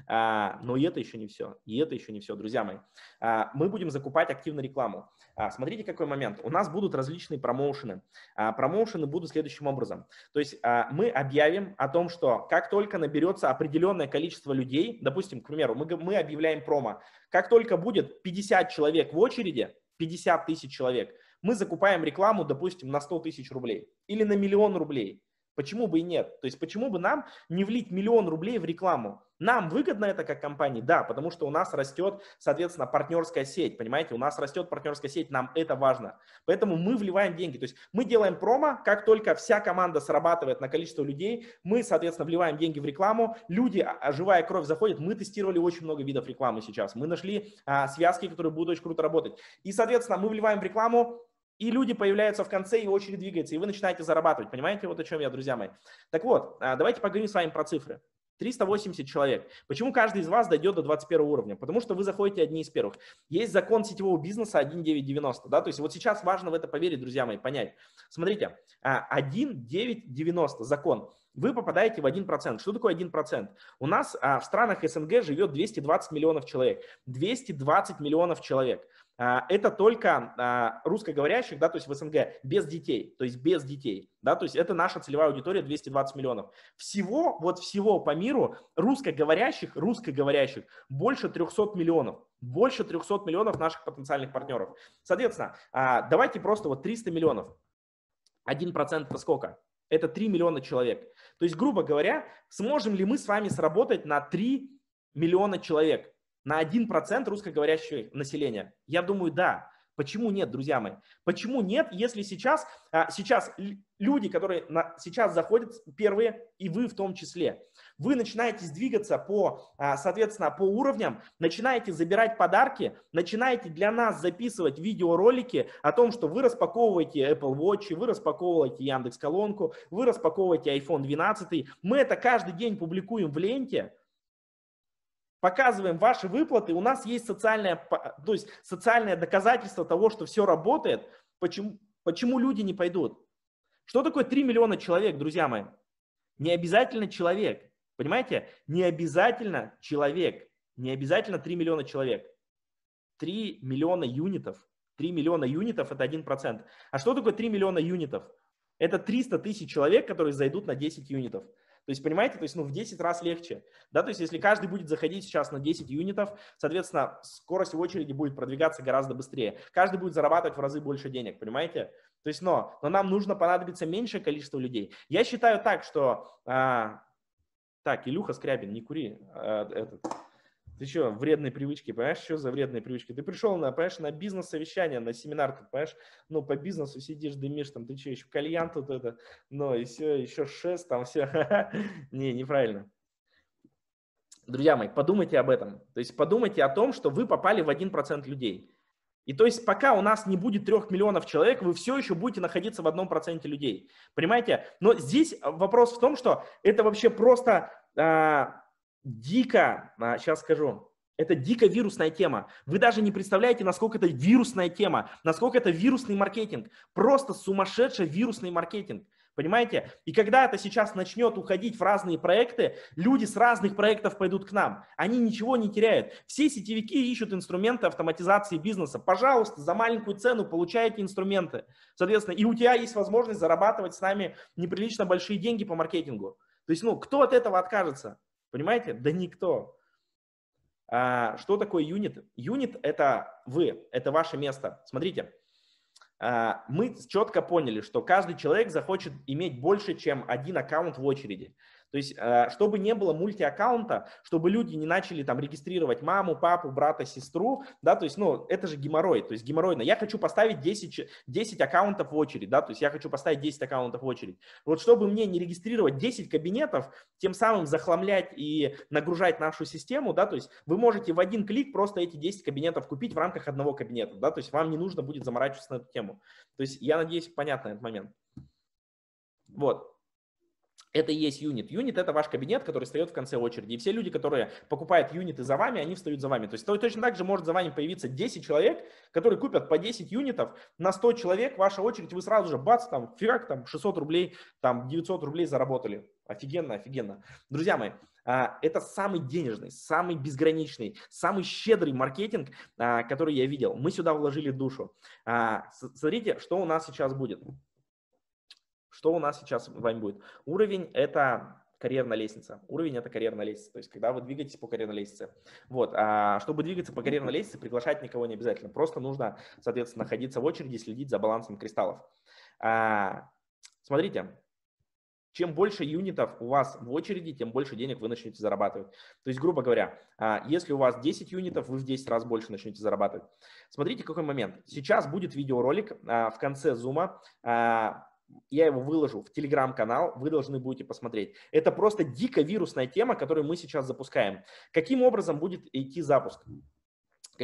Но и это еще не все, и это еще не все, друзья мои. Мы будем закупать активно рекламу. Смотрите, какой момент. У нас будут различные промоушены. Промоушены будут следующим образом. То есть мы объявим о том, что как только наберется определенное количество людей, допустим, к примеру, мы объявляем промо, как только будет пятьдесят человек в очереди, пятьдесят тысяч человек, мы закупаем рекламу, допустим, на сто тысяч рублей или на миллион рублей. Почему бы и нет? То есть почему бы нам не влить миллион рублей в рекламу? Нам выгодно это как компании? Да, потому что у нас растет, соответственно, партнерская сеть, понимаете? У нас растет партнерская сеть, нам это важно. Поэтому мы вливаем деньги. То есть мы делаем промо, как только вся команда срабатывает на количество людей, мы, соответственно, вливаем деньги в рекламу, люди, живая кровь заходит, мы тестировали очень много видов рекламы сейчас, мы нашли а, связки, которые будут очень круто работать. И, соответственно, мы вливаем в рекламу, и люди появляются в конце, и очередь двигается, и вы начинаете зарабатывать. Понимаете, вот о чем я, друзья мои. Так вот, давайте поговорим с вами про цифры. триста восемьдесят человек. Почему каждый из вас дойдет до двадцать первого уровня? Потому что вы заходите одни из первых. Есть закон сетевого бизнеса один девять девяносто. Да? То есть вот сейчас важно в это поверить, друзья мои, понять. Смотрите, один девять девяносто закон. Вы попадаете в один процент. Что такое один процент? У нас в странах СНГ живет двести двадцать миллионов человек. двести двадцать миллионов человек. Это только русскоговорящих, да, то есть в СНГ, без детей, то есть без детей, да, то есть это наша целевая аудитория двести двадцать миллионов. Всего, вот всего по миру русскоговорящих, русскоговорящих больше трехсот миллионов, больше трехсот миллионов наших потенциальных партнеров. Соответственно, давайте просто вот триста миллионов, один процент это сколько? Это три миллиона человек. То есть, грубо говоря, сможем ли мы с вами сработать на три миллиона человек? На один процент русскоговорящего населения? Я думаю, да. Почему нет, друзья мои? Почему нет, если сейчас, сейчас люди, которые сейчас заходят первые, и вы в том числе, вы начинаете двигаться по, соответственно, по уровням, начинаете забирать подарки, начинаете для нас записывать видеоролики о том, что вы распаковываете Apple Watch, вы распаковываете Яндекс.Колонку, вы распаковываете айфон двенадцать. Мы это каждый день публикуем в ленте. Показываем ваши выплаты, у нас есть социальное, то есть социальное доказательство того, что все работает. Почему, почему люди не пойдут? Что такое три миллиона человек, друзья мои? Не обязательно человек, понимаете? Не обязательно человек, не обязательно три миллиона человек. три миллиона юнитов, три миллиона юнитов – это один процент. А что такое три миллиона юнитов? Это триста тысяч человек, которые зайдут на десять юнитов. То есть, понимаете, то есть, ну, в десять раз легче. Да? То есть, если каждый будет заходить сейчас на десять юнитов, соответственно, скорость в очереди будет продвигаться гораздо быстрее. Каждый будет зарабатывать в разы больше денег, понимаете? То есть, но, но нам нужно понадобиться меньшее количество людей. Я считаю так, что... А, так, Илюха Скрябин, не кури. А, этот, ты что, вредные привычки, понимаешь, что за вредные привычки? Ты пришел, на, понимаешь, на бизнес-совещание, на семинар, понимаешь, ну, по бизнесу сидишь, дымишь, там, ты что, еще кальян тут это, ну, и все, еще шест, там, все. Не, неправильно. Друзья мои, подумайте об этом. То есть подумайте о том, что вы попали в один процент людей. И то есть пока у нас не будет трёх миллионов человек, вы все еще будете находиться в одном проценте людей. Понимаете? Но здесь вопрос в том, что это вообще просто... Дико, сейчас скажу, это дико вирусная тема. Вы даже не представляете, насколько это вирусная тема, насколько это вирусный маркетинг. Просто сумасшедший вирусный маркетинг. Понимаете? И когда это сейчас начнет уходить в разные проекты, люди с разных проектов пойдут к нам. Они ничего не теряют. Все сетевики ищут инструменты автоматизации бизнеса. Пожалуйста, за маленькую цену получаете инструменты. Соответственно, и у тебя есть возможность зарабатывать с нами неприлично большие деньги по маркетингу. То есть, ну, кто от этого откажется? Понимаете? Да никто. А, что такое юнит? Юнит – это вы, это ваше место. Смотрите, а, мы четко поняли, что каждый человек захочет иметь больше, чем один аккаунт в очереди. То есть, а, чтобы не было мультиаккаунта, чтобы люди не начали там регистрировать маму, папу, брата, сестру, да, то есть, ну, это же геморрой, то есть геморройно. Я хочу поставить десять, десять аккаунтов в очередь, да, то есть я хочу поставить десять аккаунтов в очередь. Вот чтобы мне не регистрировать десять кабинетов, тем самым захламлять и нагружать нашу систему, да, то есть вы можете в один клик просто эти десять кабинетов купить в рамках одного кабинета, да, то есть вам не нужно будет заморачиваться на эту тему. То есть я надеюсь, понятно этот момент. Вот. Это и есть юнит. Юнит – это ваш кабинет, который встает в конце очереди. И все люди, которые покупают юниты за вами, они встают за вами. То есть точно так же может за вами появиться десять человек, которые купят по десять юнитов. На сто человек ваша очередь, вы сразу же бац, там, фиг, там, шестьсот рублей, там, девятьсот рублей заработали. Офигенно, офигенно. Друзья мои, это самый денежный, самый безграничный, самый щедрый маркетинг, который я видел. Мы сюда вложили душу. Смотрите, что у нас сейчас будет. Что у нас сейчас с вами будет? Уровень – это карьерная лестница. Уровень – это карьерная лестница. То есть, когда вы двигаетесь по карьерной лестнице. Вот. А чтобы двигаться по карьерной лестнице, приглашать никого не обязательно. Просто нужно, соответственно, находиться в очереди и следить за балансом кристаллов. А, смотрите. Чем больше юнитов у вас в очереди, тем больше денег вы начнете зарабатывать. То есть, грубо говоря, если у вас десять юнитов, вы в десять раз больше начнете зарабатывать. Смотрите, какой момент. Сейчас будет видеоролик в конце зума. Я его выложу в телеграм-канал, вы должны будете посмотреть. Это просто дико вирусная тема, которую мы сейчас запускаем. Каким образом будет идти запуск?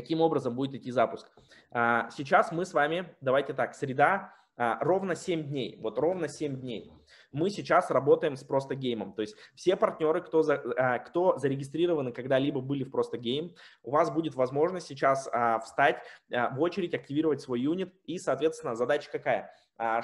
каким образом будет идти запуск. А, сейчас мы с вами, давайте так, среда, а, ровно семь дней, вот ровно семь дней. Мы сейчас работаем с Просто Геймом. То есть все партнеры, кто, за, а, кто зарегистрированы, когда-либо были в Просто Гейм, у вас будет возможность сейчас а, встать а, в очередь, активировать свой юнит. И, соответственно, задача какая?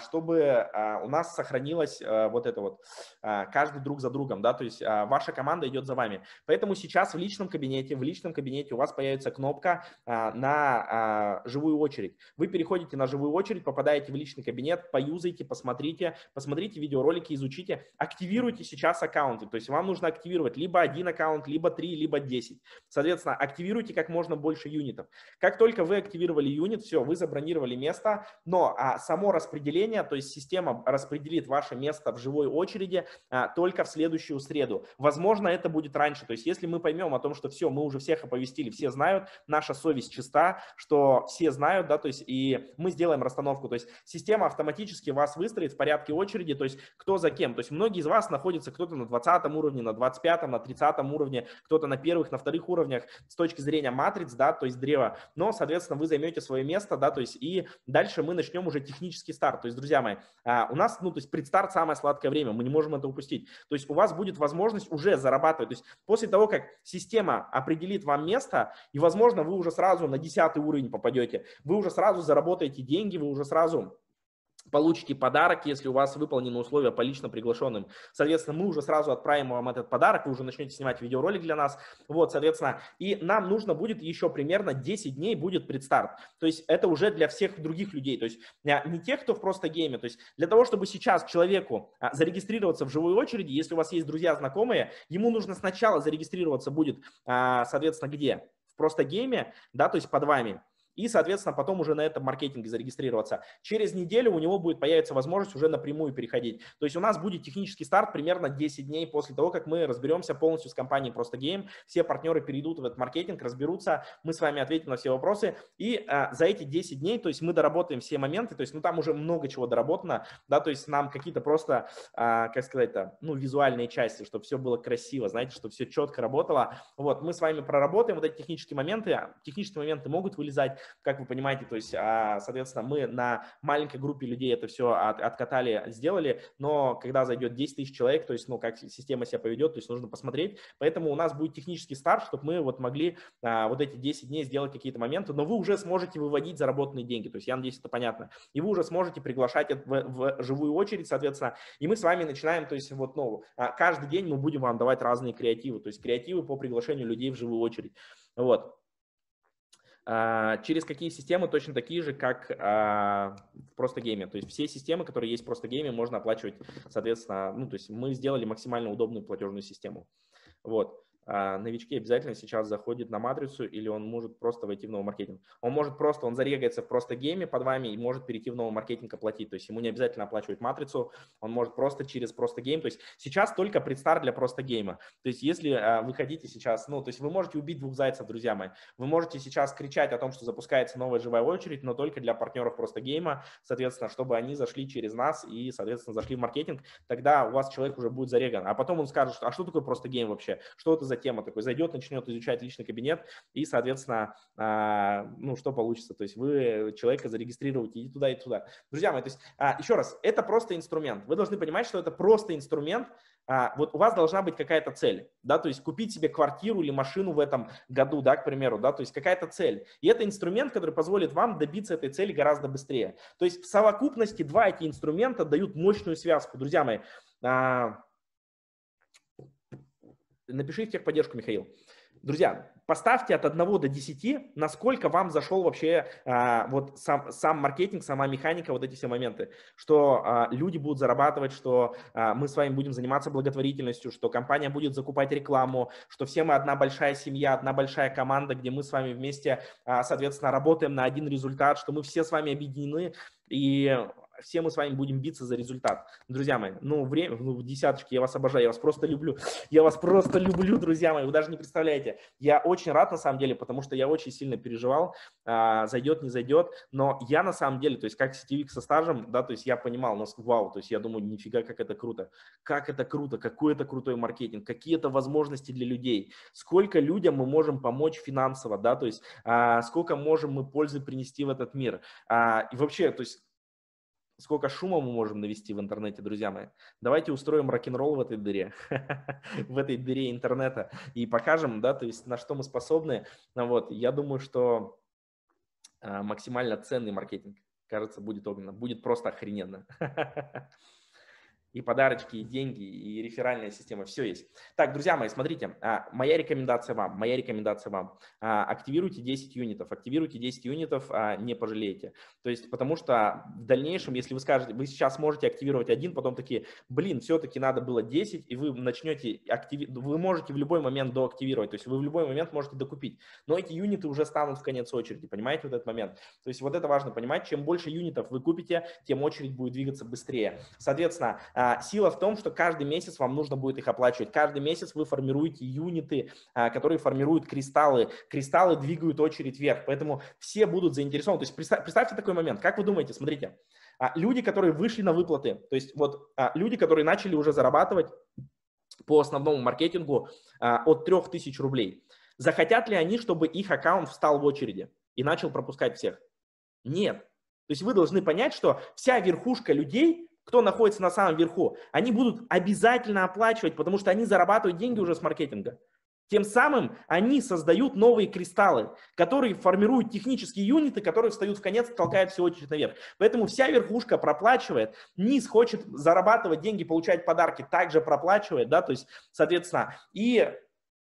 Чтобы у нас сохранилось вот это вот, каждый друг за другом, да, то есть ваша команда идет за вами. Поэтому сейчас в личном кабинете, в личном кабинете у вас появится кнопка на живую очередь. Вы переходите на живую очередь, попадаете в личный кабинет, поюзайте, посмотрите, посмотрите видеоролики, изучите, активируйте сейчас аккаунты, то есть вам нужно активировать либо один аккаунт, либо три, либо десять. Соответственно, активируйте как можно больше юнитов. Как только вы активировали юнит, все, вы забронировали место, но само распределение, то есть система распределит ваше место в живой очереди а, только в следующую среду. Возможно, это будет раньше. То есть если мы поймем о том, что все, мы уже всех оповестили, все знают, наша совесть чиста, что все знают, да, то есть и мы сделаем расстановку. То есть система автоматически вас выстроит в порядке очереди, то есть кто за кем. То есть многие из вас находятся, кто-то на двадцатом уровне, на двадцать пятом, на тридцатом уровне, кто-то на первых, на вторых уровнях с точки зрения матриц, да, то есть древа. Но, соответственно, вы займете свое место, да, то есть и дальше мы начнем уже технический старт. То есть, друзья мои, у нас, ну, то есть предстарт самое сладкое время, мы не можем это упустить. То есть у вас будет возможность уже зарабатывать. То есть после того, как система определит вам место, и, возможно, вы уже сразу на десятый уровень попадете, вы уже сразу заработаете деньги, вы уже сразу получите подарок, если у вас выполнены условия по лично приглашенным. Соответственно, мы уже сразу отправим вам этот подарок, вы уже начнете снимать видеоролик для нас. Вот, соответственно, и нам нужно будет еще примерно десять дней будет предстарт. То есть это уже для всех других людей, то есть не тех, кто в Просто Гейме. То есть для того, чтобы сейчас человеку зарегистрироваться в живой очереди, если у вас есть друзья, знакомые, ему нужно сначала зарегистрироваться будет, соответственно, где? В Просто Гейме, да, то есть под вами. И, соответственно, потом уже на этом маркетинге зарегистрироваться. Через неделю у него будет появиться возможность уже напрямую переходить. То есть у нас будет технический старт примерно десять дней после того, как мы разберемся полностью с компанией Просто Гейм. Все партнеры перейдут в этот маркетинг, разберутся, мы с вами ответим на все вопросы. И а, за эти десять дней, то есть мы доработаем все моменты, то есть ну, там уже много чего доработано, да, то есть нам какие-то просто, а, как сказать-то, ну, визуальные части, чтобы все было красиво, знаете, чтобы все четко работало. Вот, мы с вами проработаем вот эти технические моменты. Технические моменты могут вылезать, как вы понимаете, то есть, соответственно, мы на маленькой группе людей это все откатали, сделали, но когда зайдет десять тысяч человек, то есть, ну, как система себя поведет, то есть нужно посмотреть, поэтому у нас будет технический старт, чтобы мы вот могли вот эти десять дней сделать какие-то моменты, но вы уже сможете выводить заработанные деньги, то есть, я надеюсь, это понятно, и вы уже сможете приглашать в, в живую очередь, соответственно, и мы с вами начинаем, то есть, вот, ну, каждый день мы будем вам давать разные креативы, то есть, креативы по приглашению людей в живую очередь, вот. Через какие системы точно такие же, как а, в Просто Гейме. То есть все системы, которые есть в Просто Гейме, можно оплачивать, соответственно, ну, то есть мы сделали максимально удобную платежную систему. Вот. А, новички обязательно сейчас заходят на матрицу или он может просто войти в новый маркетинг? Он может просто, он зарегается в Просто Гейме под вами и может перейти в новый маркетинг оплатить. То есть ему не обязательно оплачивать матрицу, он может просто через Просто Гейм. То есть сейчас только предстарт для Просто Гейма. То есть если а, вы хотите сейчас, ну, то есть вы можете убить двух зайцев, друзья мои. Вы можете сейчас кричать о том, что запускается новая живая очередь, но только для партнеров Просто Гейма, соответственно, чтобы они зашли через нас и, соответственно, зашли в маркетинг. Тогда у вас человек уже будет зареган. А потом он скажет, что, а что такое Просто Гейм вообще? Что это за тема? Такой зайдет, начнет изучать личный кабинет и, соответственно, а, ну, что получится? То есть вы человека зарегистрируете и туда, и туда. Друзья мои, то есть, а, еще раз, это просто инструмент. Вы должны понимать, что это просто инструмент. А, вот у вас должна быть какая-то цель, да, то есть купить себе квартиру или машину в этом году, да, к примеру, да, то есть какая-то цель. И это инструмент, который позволит вам добиться этой цели гораздо быстрее. То есть в совокупности два эти инструмента дают мощную связку. Друзья мои, а, напиши в техподдержку, Михаил. Друзья, поставьте от одного до десяти, насколько вам зашел вообще а, вот сам, сам маркетинг, сама механика, вот эти все моменты, что а, люди будут зарабатывать, что а, мы с вами будем заниматься благотворительностью, что компания будет закупать рекламу, что все мы одна большая семья, одна большая команда, где мы с вами вместе, а, соответственно, работаем на один результат, что мы все с вами объединены и... все мы с вами будем биться за результат. Друзья мои, ну, время, ну, десяточки, я вас обожаю, я вас просто люблю. Я вас просто люблю, друзья мои, вы даже не представляете. Я очень рад, на самом деле, потому что я очень сильно переживал, а, зайдет, не зайдет. Но я, на самом деле, то есть, как сетевик со стажем, да, то есть, я понимал, но вау, то есть, я думаю, нифига, как это круто. Как это круто, какой это крутой маркетинг, какие это возможности для людей. Сколько людям мы можем помочь финансово, да, то есть, а, сколько можем мы пользы принести в этот мир. А, и вообще, то есть, сколько шума мы можем навести в интернете, друзья мои. Давайте устроим рок-н-ролл в этой дыре, в этой дыре интернета и покажем, да, то есть на что мы способны. Вот, я думаю, что максимально ценный маркетинг, кажется, будет огненно, будет просто охрененно. И подарочки, и деньги, и реферальная система, все есть. Так, друзья мои, смотрите, моя рекомендация вам, моя рекомендация вам, активируйте десять юнитов, активируйте десять юнитов, не пожалеете. То есть, потому что в дальнейшем, если вы скажете, вы сейчас можете активировать один, потом такие, блин, все-таки надо было десять, и вы начнете, активи... вы можете в любой момент доактивировать, то есть вы в любой момент можете докупить, но эти юниты уже станут в конец очереди, понимаете, вот этот момент. То есть вот это важно понимать, чем больше юнитов вы купите, тем очередь будет двигаться быстрее. Соответственно, сила в том, что каждый месяц вам нужно будет их оплачивать. Каждый месяц вы формируете юниты, которые формируют кристаллы. Кристаллы двигают очередь вверх, поэтому все будут заинтересованы. То есть представь, представьте такой момент. Как вы думаете, смотрите, люди, которые вышли на выплаты, то есть вот люди, которые начали уже зарабатывать по основному маркетингу от трёх тысяч рублей, захотят ли они, чтобы их аккаунт встал в очереди и начал пропускать всех? Нет. То есть вы должны понять, что вся верхушка людей, кто находится на самом верху, они будут обязательно оплачивать, потому что они зарабатывают деньги уже с маркетинга. Тем самым они создают новые кристаллы, которые формируют технические юниты, которые встают в конец, толкают всю очередь наверх. Поэтому вся верхушка проплачивает, низ хочет зарабатывать деньги, получать подарки, также проплачивает, да, то есть, соответственно, и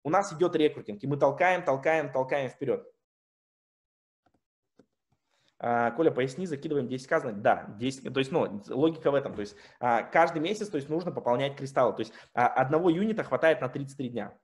у нас идет рекрутинг, и мы толкаем, толкаем, толкаем вперед. Коля, поясни, закидываем десять сказано. Да, десять, то есть, ну, логика в этом. То есть, каждый месяц, то есть, нужно пополнять кристаллы. То есть, одного юнита хватает на тридцать три дня.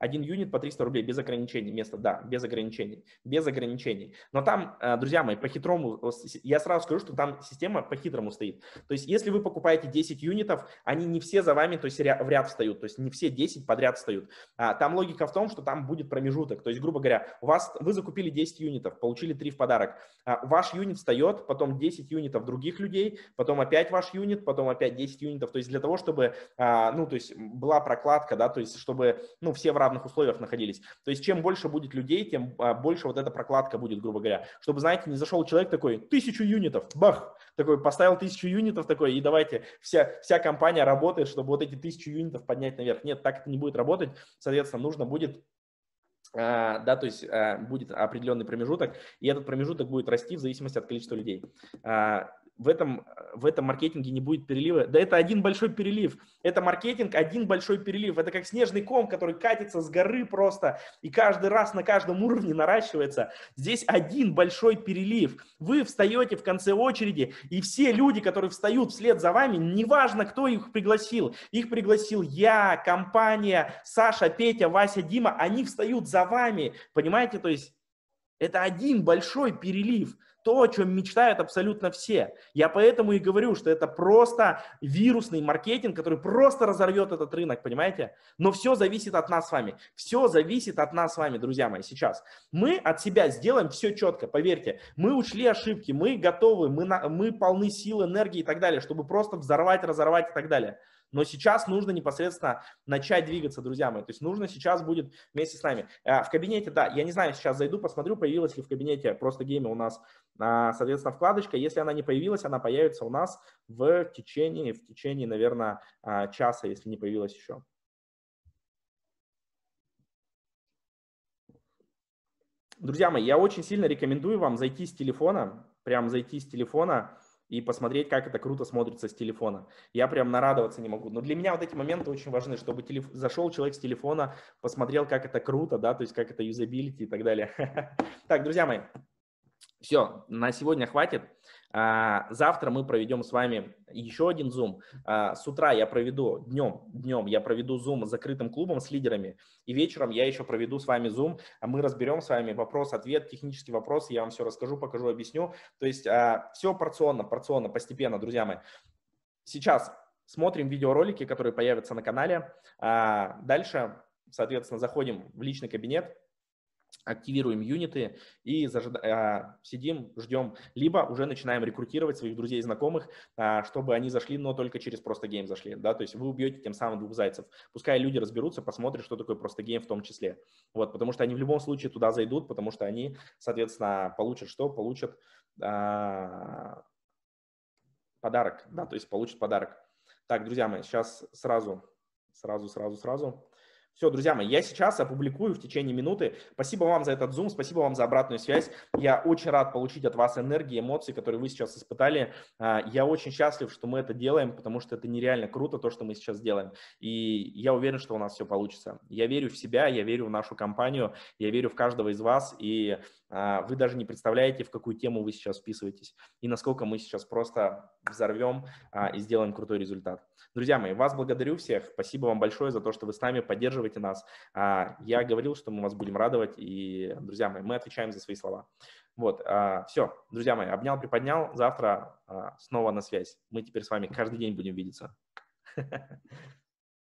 Один юнит по триста рублей без ограничений. Место, да, без ограничений. Без ограничений. Но там, друзья мои, по-хитрому, я сразу скажу, что там система по-хитрому стоит. То есть, если вы покупаете десять юнитов, они не все за вами, то есть, в ряд встают. То есть, не все десять подряд встают. Там логика в том, что там будет промежуток. То есть, грубо говоря, у вас, вы закупили десять юнитов, получили три в подарок. Ваш юнит встает, потом десять юнитов других людей, потом опять ваш юнит, потом опять десять юнитов. То есть, для того, чтобы, ну, то есть, была прокладка, да, то есть, чтобы, ну, все в равных условиях находились. То есть, чем больше будет людей, тем больше вот эта прокладка будет, грубо говоря. Чтобы, знаете, не зашел человек такой, тысячу юнитов, бах, такой, поставил тысячу юнитов, такой, и давайте, вся, вся компания работает, чтобы вот эти тысячу юнитов поднять наверх. Нет, так это не будет работать. Соответственно, нужно будет, а, да, то есть, а, будет определенный промежуток, и этот промежуток будет расти в зависимости от количества людей. А, в этом, в этом маркетинге не будет перелива. Да это один большой перелив. Это маркетинг, один большой перелив. Это как снежный ком, который катится с горы просто и каждый раз на каждом уровне наращивается. Здесь один большой перелив. Вы встаете в конце очереди, и все люди, которые встают вслед за вами, неважно, кто их пригласил. Их пригласил я, компания, Саша, Петя, Вася, Дима. Они встают за вами. Понимаете? То есть это один большой перелив. То, о чем мечтают абсолютно все. Я поэтому и говорю, что это просто вирусный маркетинг, который просто разорвет этот рынок, понимаете? Но все зависит от нас с вами. Все зависит от нас с вами, друзья мои, сейчас. Мы от себя сделаем все четко, поверьте. Мы учли ошибки, мы готовы, мы, на, мы полны сил, энергии и так далее, чтобы просто взорвать, разорвать и так далее. Но сейчас нужно непосредственно начать двигаться, друзья мои. То есть нужно сейчас будет вместе с нами. В кабинете, да, я не знаю, сейчас зайду, посмотрю, появилась ли в кабинете просто гейме у нас, соответственно, вкладочка. Если она не появилась, она появится у нас в течение, в течение, наверное, часа, если не появилась еще. Друзья мои, я очень сильно рекомендую вам зайти с телефона, прям зайти с телефона, и посмотреть, как это круто смотрится с телефона. Я прям нарадоваться не могу. Но для меня вот эти моменты очень важны, чтобы телеф... зашел человек с телефона, посмотрел, как это круто, да, то есть как это юзабилити и так далее. Так, друзья мои, все, на сегодня хватит. Завтра мы проведем с вами еще один зум. С утра я проведу, днем, днем я проведу зум с закрытым клубом, с лидерами, и вечером я еще проведу с вами зум. Мы разберем с вами вопрос-ответ, технический вопрос, я вам все расскажу, покажу, объясню. То есть все порционно, порционно, постепенно, друзья мои. Сейчас смотрим видеоролики, которые появятся на канале. Дальше, соответственно, заходим в личный кабинет, активируем юниты и зажида... сидим, ждем, либо уже начинаем рекрутировать своих друзей и знакомых, чтобы они зашли, но только через Просто Гейм зашли, да, то есть вы убьете тем самым двух зайцев. Пускай люди разберутся, посмотрят, что такое Просто Гейм в том числе, вот, потому что они в любом случае туда зайдут, потому что они, соответственно, получат что? Получат а... подарок, да, то есть получат подарок. Так, друзья мои, сейчас сразу, сразу, сразу, сразу. Все, друзья мои, я сейчас опубликую в течение минуты. Спасибо вам за этот зум, спасибо вам за обратную связь. Я очень рад получить от вас энергии, эмоции, которые вы сейчас испытали. Я очень счастлив, что мы это делаем, потому что это нереально круто, то, что мы сейчас делаем. И я уверен, что у нас все получится. Я верю в себя, я верю в нашу компанию, я верю в каждого из вас. И вы даже не представляете, в какую тему вы сейчас вписываетесь и насколько мы сейчас просто взорвем и сделаем крутой результат. Друзья мои, вас благодарю всех. Спасибо вам большое за то, что вы с нами, поддерживаете нас. Я говорил, что мы вас будем радовать, и, друзья мои, мы отвечаем за свои слова. Вот, все, друзья мои, обнял, приподнял, завтра снова на связь. Мы теперь с вами каждый день будем видеться.